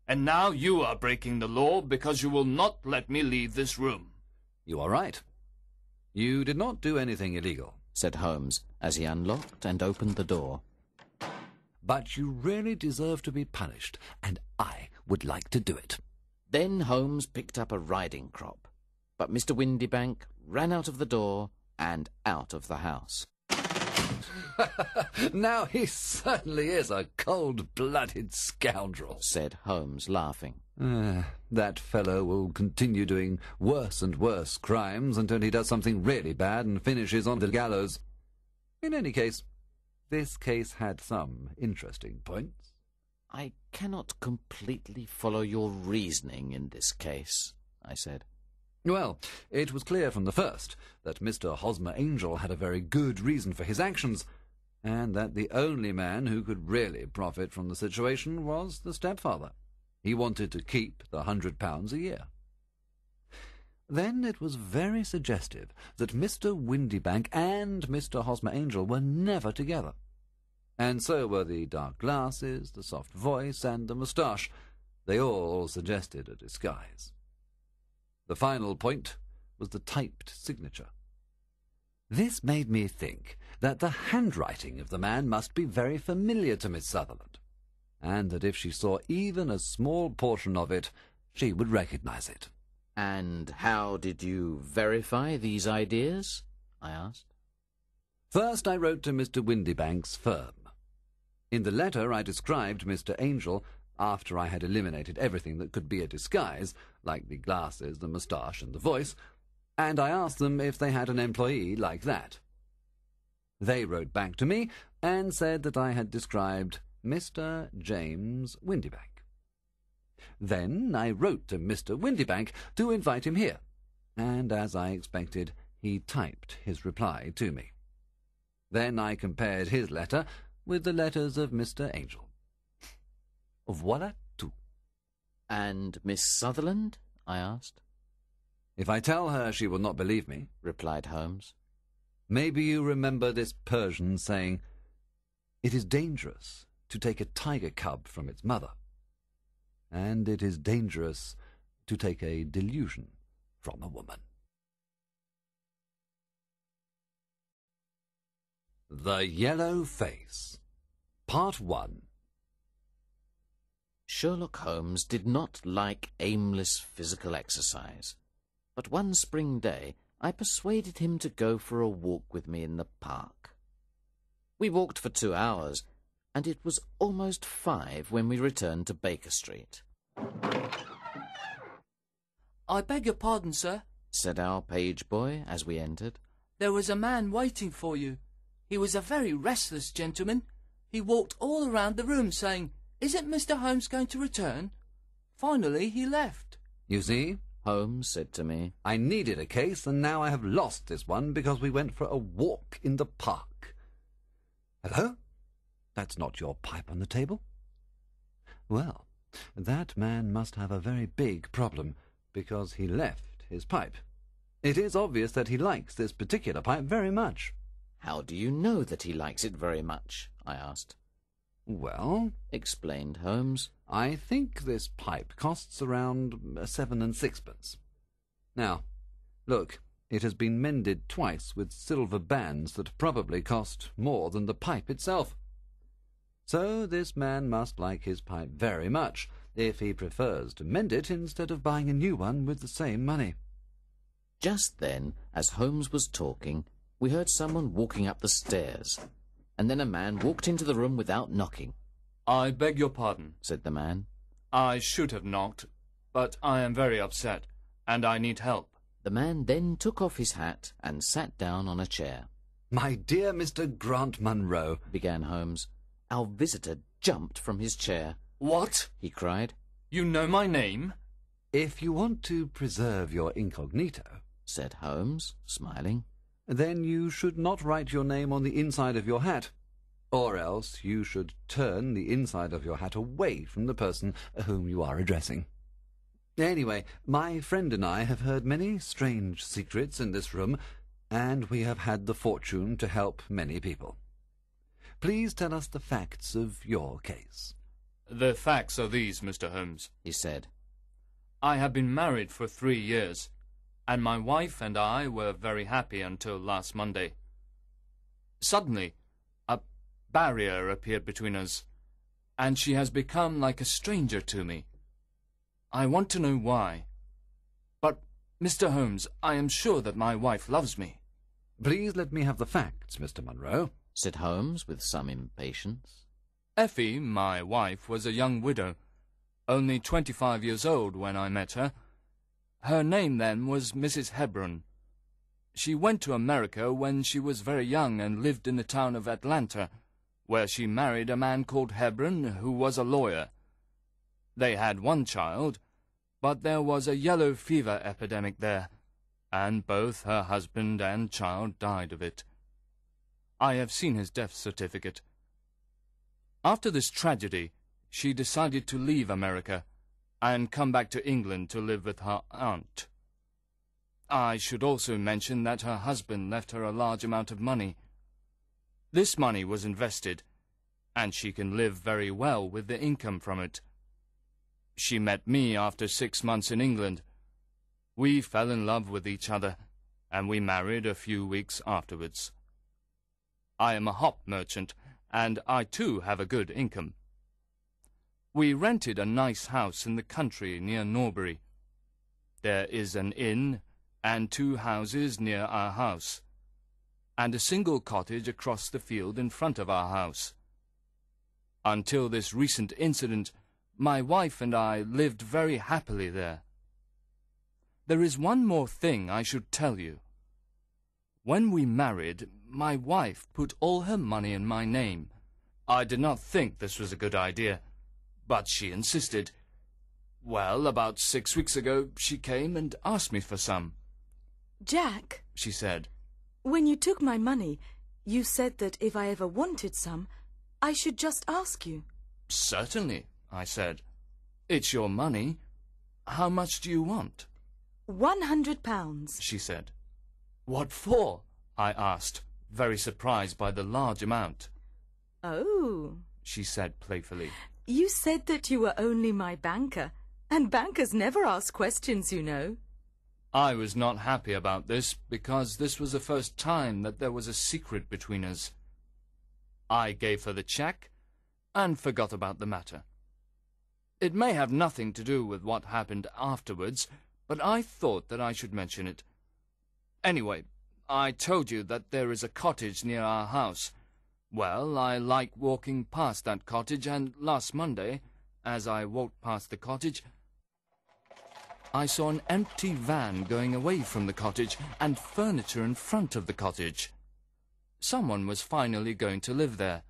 And now you are breaking the law because you will not let me leave this room. You are right. You did not do anything illegal, said Holmes, as he unlocked and opened the door. But you really deserve to be punished, and I would like to do it. Then Holmes picked up a riding crop, but Mister Windybank ran out of the door and out of the house. Now he certainly is a cold-blooded scoundrel, said Holmes, laughing. Uh, that fellow will continue doing worse and worse crimes until he does something really bad and finishes on the gallows. In any case, this case had some interesting points. I cannot completely follow your reasoning in this case, I said. Well, it was clear from the first that Mister Hosmer Angel had a very good reason for his actions, and that the only man who could really profit from the situation was the stepfather. He wanted to keep the hundred pounds a year. Then it was very suggestive that Mister Windybank and Mister Hosmer Angel were never together, and so were the dark glasses, the soft voice, and the moustache. They all suggested a disguise. The final point was the typed signature. This made me think that the handwriting of the man must be very familiar to Miss Sutherland, and that if she saw even a small portion of it, she would recognize it. And how did you verify these ideas? I asked. First I wrote to Mister Windybank's firm. In the letter I described Mister Angel after I had eliminated everything that could be a disguise, like the glasses, the moustache, and the voice, and I asked them if they had an employee like that. They wrote back to me and said that I had described Mister James Windybank. Then I wrote to Mister Windybank to invite him here, and as I expected, he typed his reply to me. Then I compared his letter with the letters of Mister Angel. Voilà tout. And Miss Sutherland? I asked. If I tell her, she will not believe me, replied Holmes. Maybe you remember this Persian saying, "It is dangerous to take a tiger cub from its mother, and it is dangerous to take a delusion from a woman." The Yellow Face, Part One. Sherlock Holmes did not like aimless physical exercise, but one spring day I persuaded him to go for a walk with me in the park. We walked for two hours, and it was almost five when we returned to Baker Street. "I beg your pardon, sir," said our page boy as we entered. "There was a man waiting for you. He was a very restless gentleman. He walked all around the room saying, 'Isn't Mister Holmes going to return?' Finally, he left." "You see," Holmes said to me, "I needed a case, and now I have lost this one because we went for a walk in the park. Hello? That's not your pipe on the table? Well, that man must have a very big problem, because he left his pipe. It is obvious that he likes this particular pipe very much." "How do you know that he likes it very much?" I asked. "Well," explained Holmes, "I think this pipe costs around seven and sixpence. Now, look, It has been mended twice with silver bands that probably cost more than the pipe itself. So this man must like his pipe very much, if he prefers to mend it instead of buying a new one with the same money. Just then, as Holmes was talking, we heard someone walking up the stairs, and then a man walked into the room without knocking. "I beg your pardon," said the man. "I should have knocked, but I am very upset, and I need help." The man then took off his hat and sat down on a chair. "My dear Mister Grant Munro," began Holmes. Our visitor jumped from his chair. "What?" he cried. "You know my name?" "If you want to preserve your incognito," said Holmes, smiling, "then you should not write your name on the inside of your hat, or else you should turn the inside of your hat away from the person whom you are addressing. Anyway, my friend and I have heard many strange secrets in this room, and we have had the fortune to help many people. Please tell us the facts of your case." "The facts are these, Mister Holmes," he said. "I have been married for three years, and my wife and I were very happy until last Monday. Suddenly, a barrier appeared between us, and she has become like a stranger to me. I want to know why. But, Mister Holmes, I am sure that my wife loves me." "Please let me have the facts, Mister Munro," said Holmes with some impatience. "Effie, my wife, was a young widow, only twenty-five years old when I met her. Her name then was Missus Hebron. She went to America when she was very young and lived in the town of Atlanta, where she married a man called Hebron, who was a lawyer. They had one child, but there was a yellow fever epidemic there, and both her husband and child died of it. I have seen his death certificate. After this tragedy, she decided to leave America and come back to England to live with her aunt. I should also mention that her husband left her a large amount of money. This money was invested, and she can live very well with the income from it. She met me after six months in England. We fell in love with each other, and we married a few weeks afterwards. I am a hop merchant, and I too have a good income. We rented a nice house in the country near Norbury. There is an inn and two houses near our house, and a single cottage across the field in front of our house. Until this recent incident, my wife and I lived very happily there. There is one more thing I should tell you. When we married, my wife put all her money in my name. I did not think this was a good idea, but she insisted. Well, about six weeks ago, she came and asked me for some. "Jack," she said, "when you took my money, you said that if I ever wanted some, I should just ask you." "Certainly," I said. "It's your money. How much do you want?" One hundred pounds, she said. "What for?" I asked, very surprised by the large amount. "Oh," she said playfully, "you said that you were only my banker, and bankers never ask questions, you know." I was not happy about this, because this was the first time that there was a secret between us. I gave her the cheque and forgot about the matter. It may have nothing to do with what happened afterwards, but I thought that I should mention it. Anyway, I told you that there is a cottage near our house. Well, I like walking past that cottage, and last Monday, as I walked past the cottage, I saw an empty van going away from the cottage and furniture in front of the cottage. Someone was finally going to live there.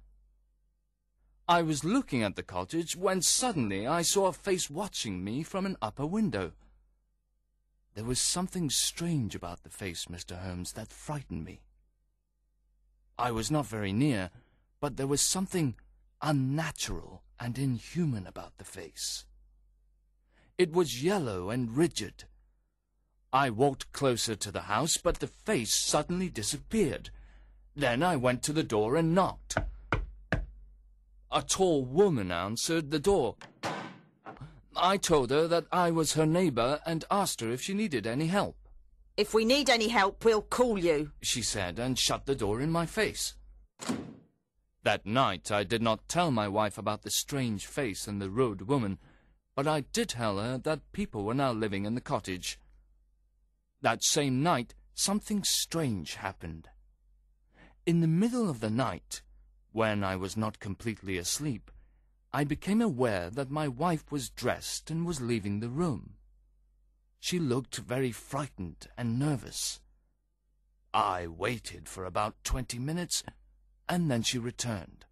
I was looking at the cottage when suddenly I saw a face watching me from an upper window. There was something strange about the face, Mister Holmes, that frightened me. I was not very near, but there was something unnatural and inhuman about the face. It was yellow and rigid. I walked closer to the house, but the face suddenly disappeared. Then I went to the door and knocked. A tall woman answered the door. I told her that I was her neighbour and asked her if she needed any help. If we need any help, we'll call you, she said, and shut the door in my face. That night I did not tell my wife about the strange face and the rude woman, but I did tell her that people were now living in the cottage. That same night something strange happened. In the middle of the night, when I was not completely asleep, I became aware that my wife was dressed and was leaving the room. She looked very frightened and nervous. I waited for about twenty minutes, and then she returned.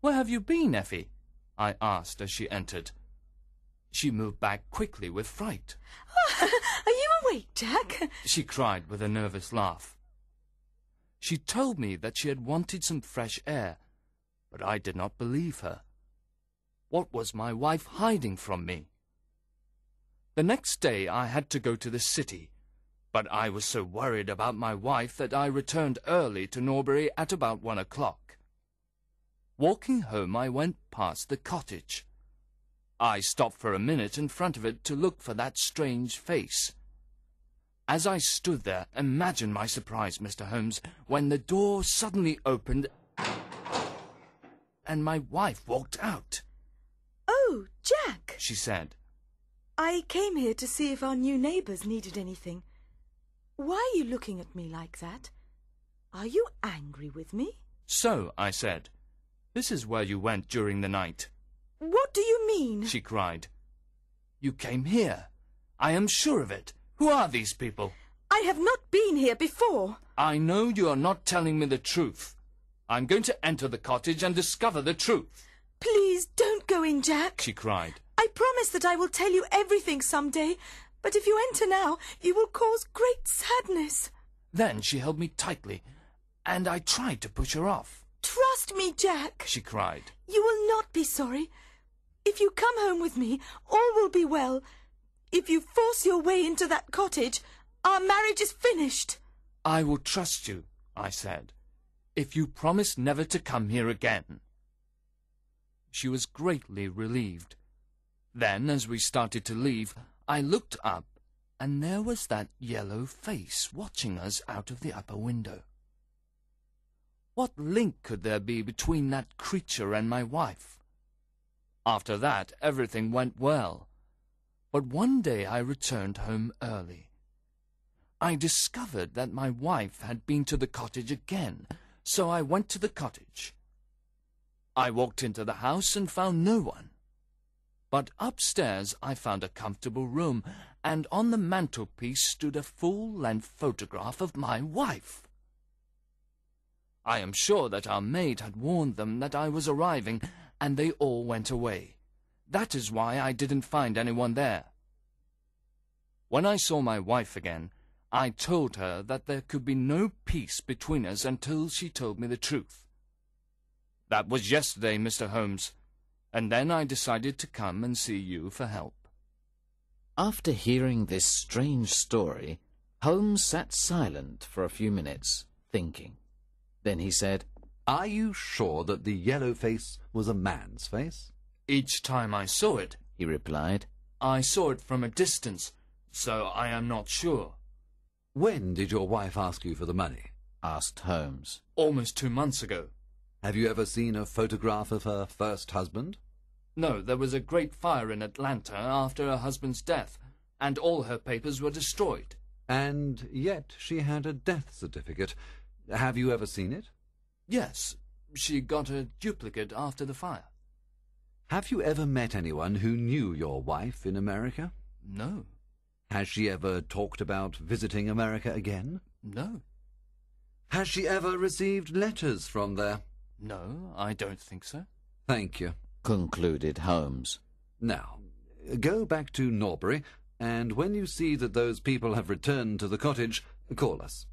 "Where have you been, Effie?" I asked as she entered. She moved back quickly with fright. Oh, are you awake, Jack? She cried with a nervous laugh. She told me that she had wanted some fresh air, but I did not believe her. What was my wife hiding from me? The next day I had to go to the city, but I was so worried about my wife that I returned early to Norbury at about one o'clock. Walking home I went past the cottage. I stopped for a minute in front of it to look for that strange face. As I stood there, imagine my surprise, Mister Holmes, when the door suddenly opened and my wife walked out. "Oh, Jack," she said. "I came here to see if our new neighbours needed anything. Why are you looking at me like that? Are you angry with me?" "So," I said, "this is where you went during the night." "What do you mean?" she cried. "You came here. I am sure of it. Who are these people?" "I have not been here before." "I know you are not telling me the truth. I'm going to enter the cottage and discover the truth." "Please don't go in, Jack," she cried. "I promise that I will tell you everything some day, but if you enter now, you will cause great sadness." Then she held me tightly, and I tried to push her off. "Trust me, Jack," she cried. "You will not be sorry. If you come home with me, all will be well. If you force your way into that cottage, our marriage is finished." "I will trust you," I said, "if you promise never to come here again." She was greatly relieved. Then, as we started to leave, I looked up, and there was that yellow face watching us out of the upper window. What link could there be between that creature and my wife? After that, everything went well. But one day I returned home early. I discovered that my wife had been to the cottage again, so I went to the cottage. I walked into the house and found no one. But upstairs I found a comfortable room, and on the mantelpiece stood a full-length photograph of my wife. I am sure that our maid had warned them that I was arriving, and they all went away. That is why I didn't find anyone there. When I saw my wife again, I told her that there could be no peace between us until she told me the truth. That was yesterday, Mister Holmes, and then I decided to come and see you for help." After hearing this strange story, Holmes sat silent for a few minutes, thinking. Then he said, "Are you sure that the yellow face was a man's face?" "Each time I saw it," he replied, "I saw it from a distance, so I am not sure." "When did your wife ask you for the money?" asked Holmes. "Almost two months ago." "Have you ever seen a photograph of her first husband?" "No, there was a great fire in Atlanta after her husband's death, and all her papers were destroyed." "And yet she had a death certificate. Have you ever seen it?" "Yes, she got a duplicate after the fire." "Have you ever met anyone who knew your wife in America?" "No." "Has she ever talked about visiting America again?" "No." "Has she ever received letters from there?" "No, I don't think so." "Thank you," concluded Holmes. "Now, go back to Norbury, and when you see that those people have returned to the cottage, call us.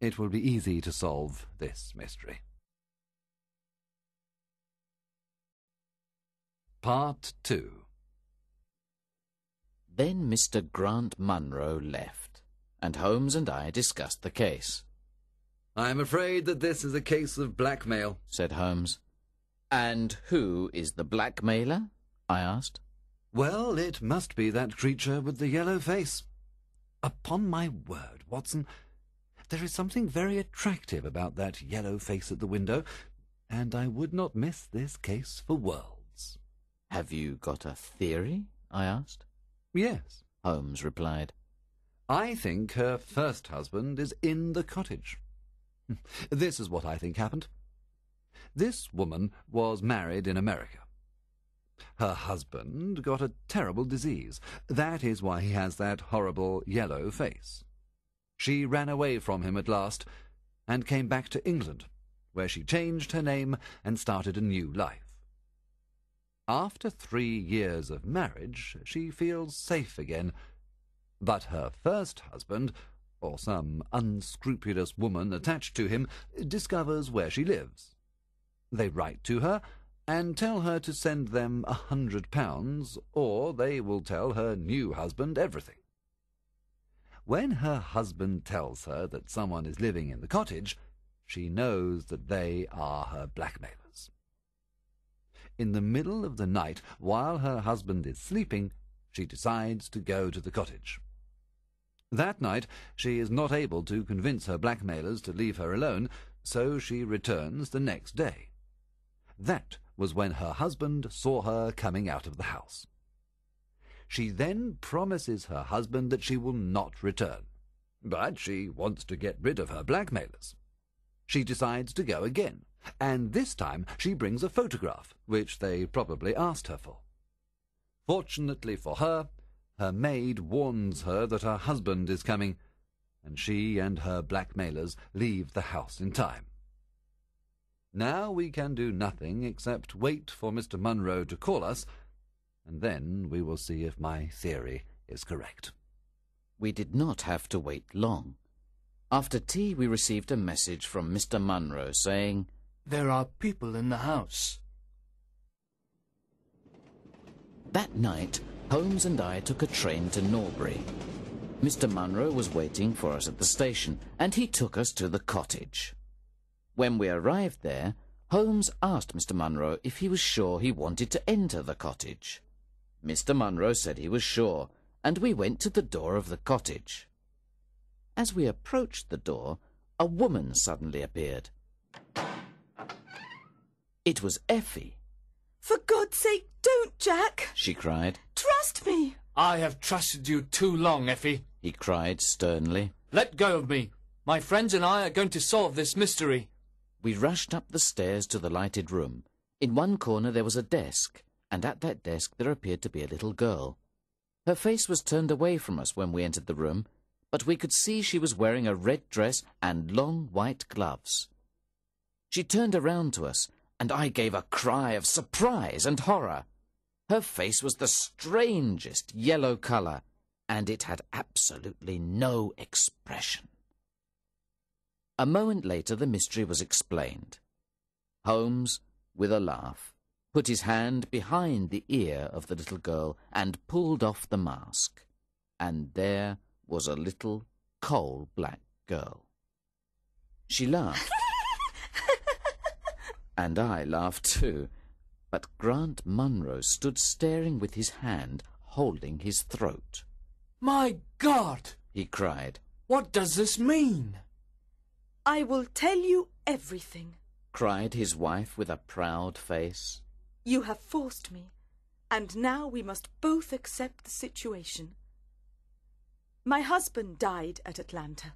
It will be easy to solve this mystery." Part two. Then Mister Grant Munro left, and Holmes and I discussed the case. "I am afraid that this is a case of blackmail," said Holmes. "And who is the blackmailer?" I asked. "Well, it must be that creature with the yellow face. Upon my word, Watson, there is something very attractive about that yellow face at the window, and I would not miss this case for worlds. Have you got a theory? I asked. Yes, Holmes replied. I think her first husband is in the cottage. This is what I think happened. This woman was married in America. Her husband got a terrible disease. That is why he has that horrible yellow face. She ran away from him at last and came back to England, where she changed her name and started a new life. After three years of marriage, she feels safe again, but her first husband, or some unscrupulous woman attached to him, discovers where she lives. They write to her and tell her to send them a hundred pounds, or they will tell her new husband everything. When her husband tells her that someone is living in the cottage, she knows that they are her blackmailers. In the middle of the night, while her husband is sleeping, she decides to go to the cottage. That night she is not able to convince her blackmailers to leave her alone, so she returns the next day. That was when her husband saw her coming out of the house. She then promises her husband that she will not return, but she wants to get rid of her blackmailers. She decides to go again, and this time she brings a photograph, which they probably asked her for. Fortunately for her, her maid warns her that her husband is coming, and she and her blackmailers leave the house in time. Now we can do nothing except wait for Mister Munro to call us, and then we will see if my theory is correct. We did not have to wait long. After tea we received a message from Mister Munro saying, "There are people in the house." That night Holmes and I took a train to Norbury. Mister Munro was waiting for us at the station, and he took us to the cottage. When we arrived there, Holmes asked Mister Munro if he was sure he wanted to enter the cottage. Mister Munro said he was sure, and we went to the door of the cottage. As we approached the door, a woman suddenly appeared. It was Effie. "For God's sake, don't, Jack!" she cried. "Trust me!" "I have trusted you too long, Effie," he cried sternly. "Let go of me. My friends and I are going to solve this mystery." We rushed up the stairs to the lighted room. In one corner there was a desk, and at that desk there appeared to be a little girl. Her face was turned away from us when we entered the room, but we could see she was wearing a red dress and long white gloves. She turned around to us, and I gave a cry of surprise and horror. Her face was the strangest yellow colour, and it had absolutely no expression. A moment later the mystery was explained. Holmes, with a laugh, put his hand behind the ear of the little girl and pulled off the mask. And there was a little coal-black girl. She laughed, and I laughed too, but Grant Munro stood staring with his hand holding his throat. "My God!" he cried. "What does this mean?" "I will tell you everything," cried his wife with a proud face. "You have forced me, and now we must both accept the situation. My husband died at Atlanta.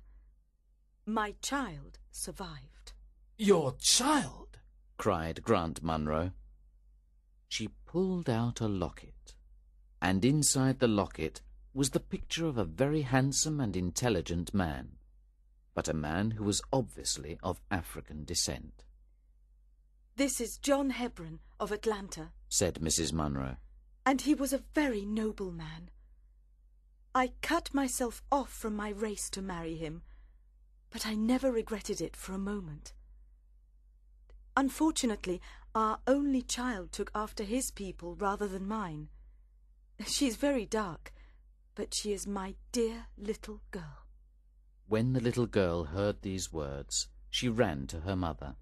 My child survived." "Your child?" cried Grant Munro. She pulled out a locket, and inside the locket was the picture of a very handsome and intelligent man, but a man who was obviously of African descent. "This is John Hebron of Atlanta," said Missus Munro, "and he was a very noble man. I cut myself off from my race to marry him, but I never regretted it for a moment. Unfortunately, our only child took after his people rather than mine. She's very dark, but she is my dear little girl." When the little girl heard these words, she ran to her mother.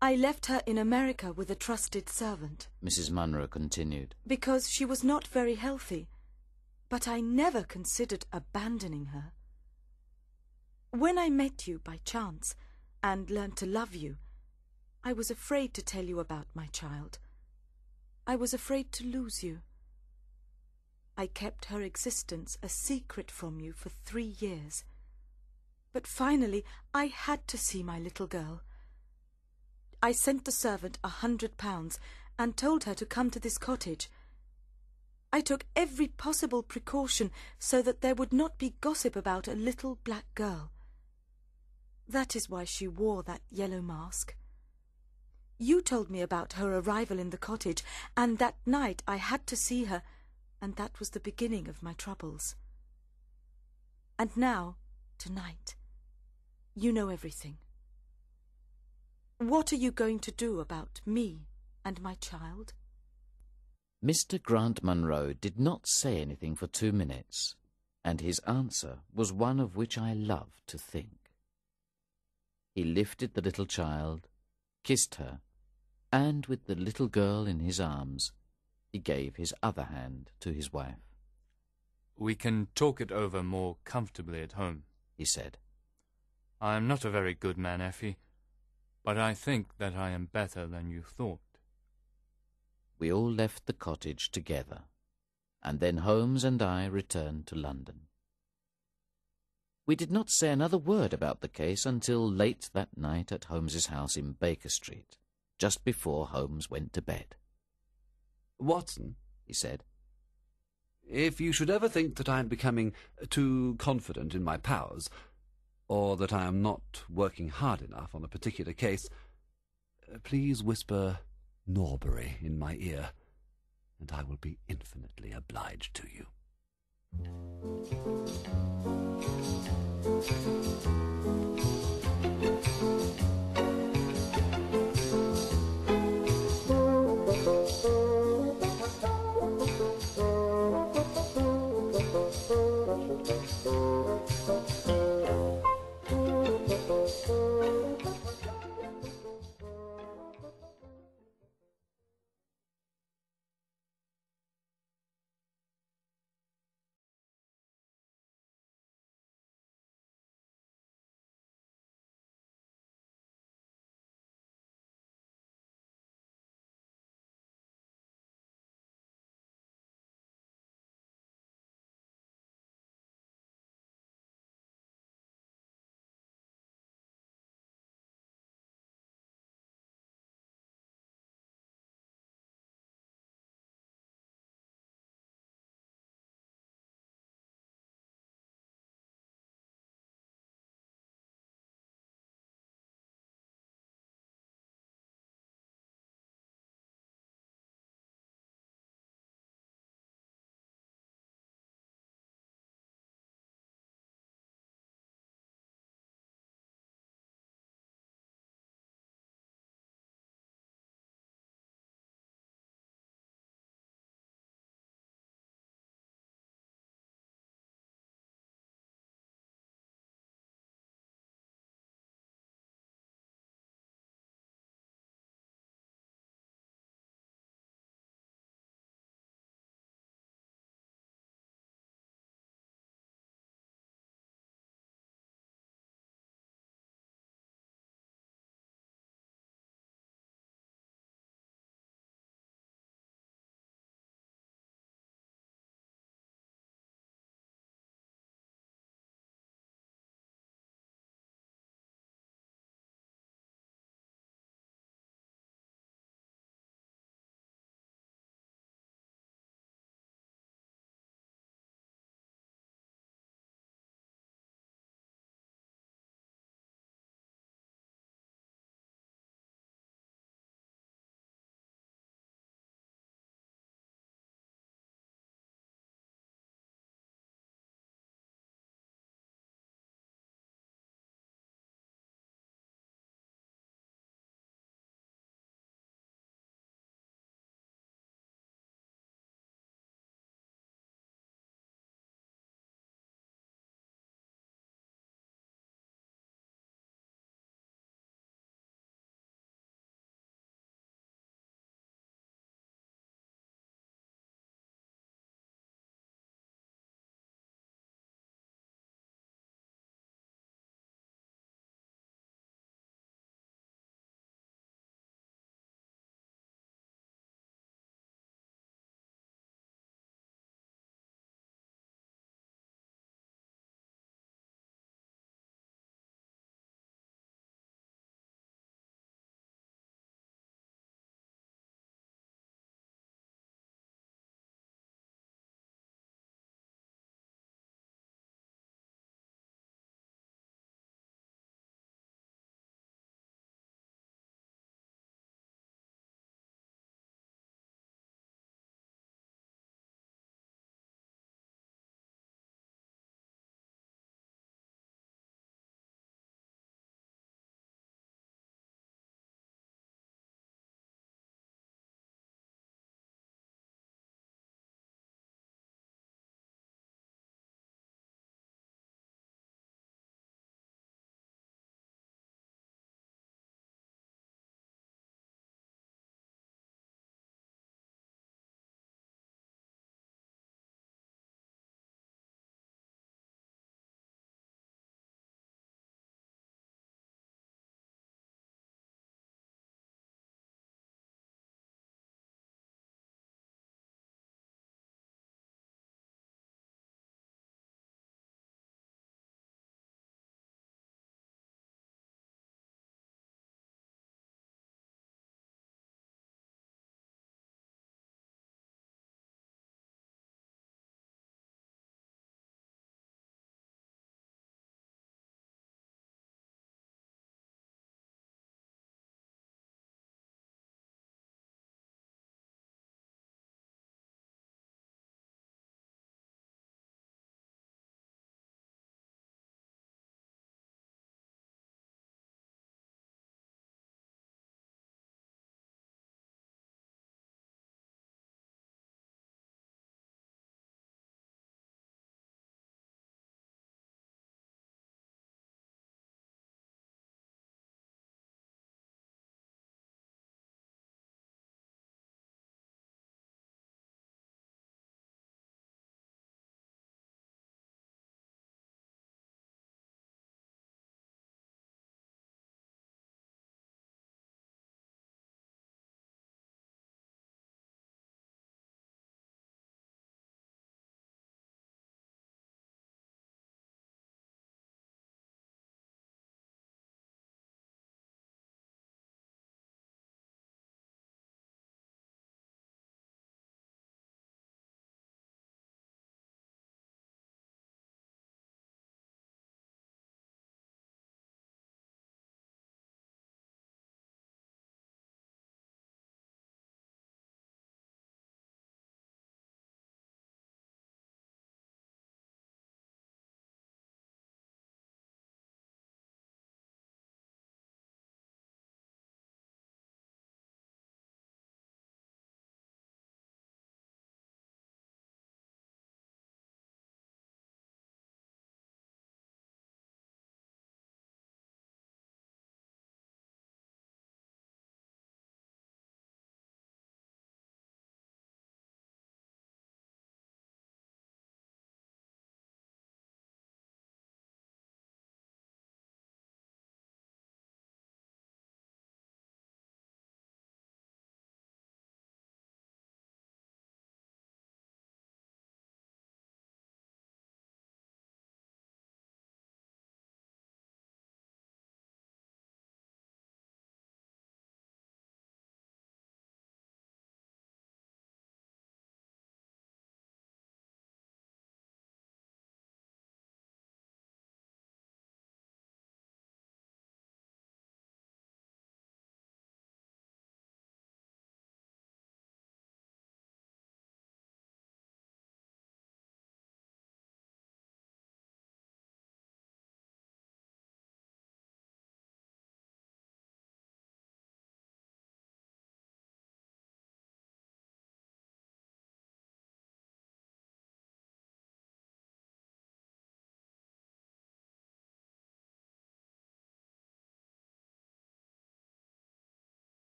"I left her in America with a trusted servant," Missus Munro continued, "because she was not very healthy. but I never considered abandoning her. When I met you by chance and learned to love you, I was afraid to tell you about my child. I was afraid to lose you. I kept her existence a secret from you for three years. But finally I had to see my little girl. I sent the servant a hundred pounds and told her to come to this cottage. I took every possible precaution so that there would not be gossip about a little black girl. That is why she wore that yellow mask. You told me about her arrival in the cottage, and that night I had to see her, and that was the beginning of my troubles. And now, tonight, you know everything. What are you going to do about me and my child? Mister Grant Munro did not say anything for two minutes, and his answer was one of which I love to think. He lifted the little child, kissed her, and with the little girl in his arms, he gave his other hand to his wife. "We can talk it over more comfortably at home," he said. "I am not a very good man, Effie, but I think that I am better than you thought." We all left the cottage together, and then Holmes and I returned to London. We did not say another word about the case until late that night at Holmes's house in Baker Street, just before Holmes went to bed. "Watson," he said, "if you should ever think that I am becoming too confident in my powers, or that I am not working hard enough on a particular case, please whisper Norbury in my ear, and I will be infinitely obliged to you."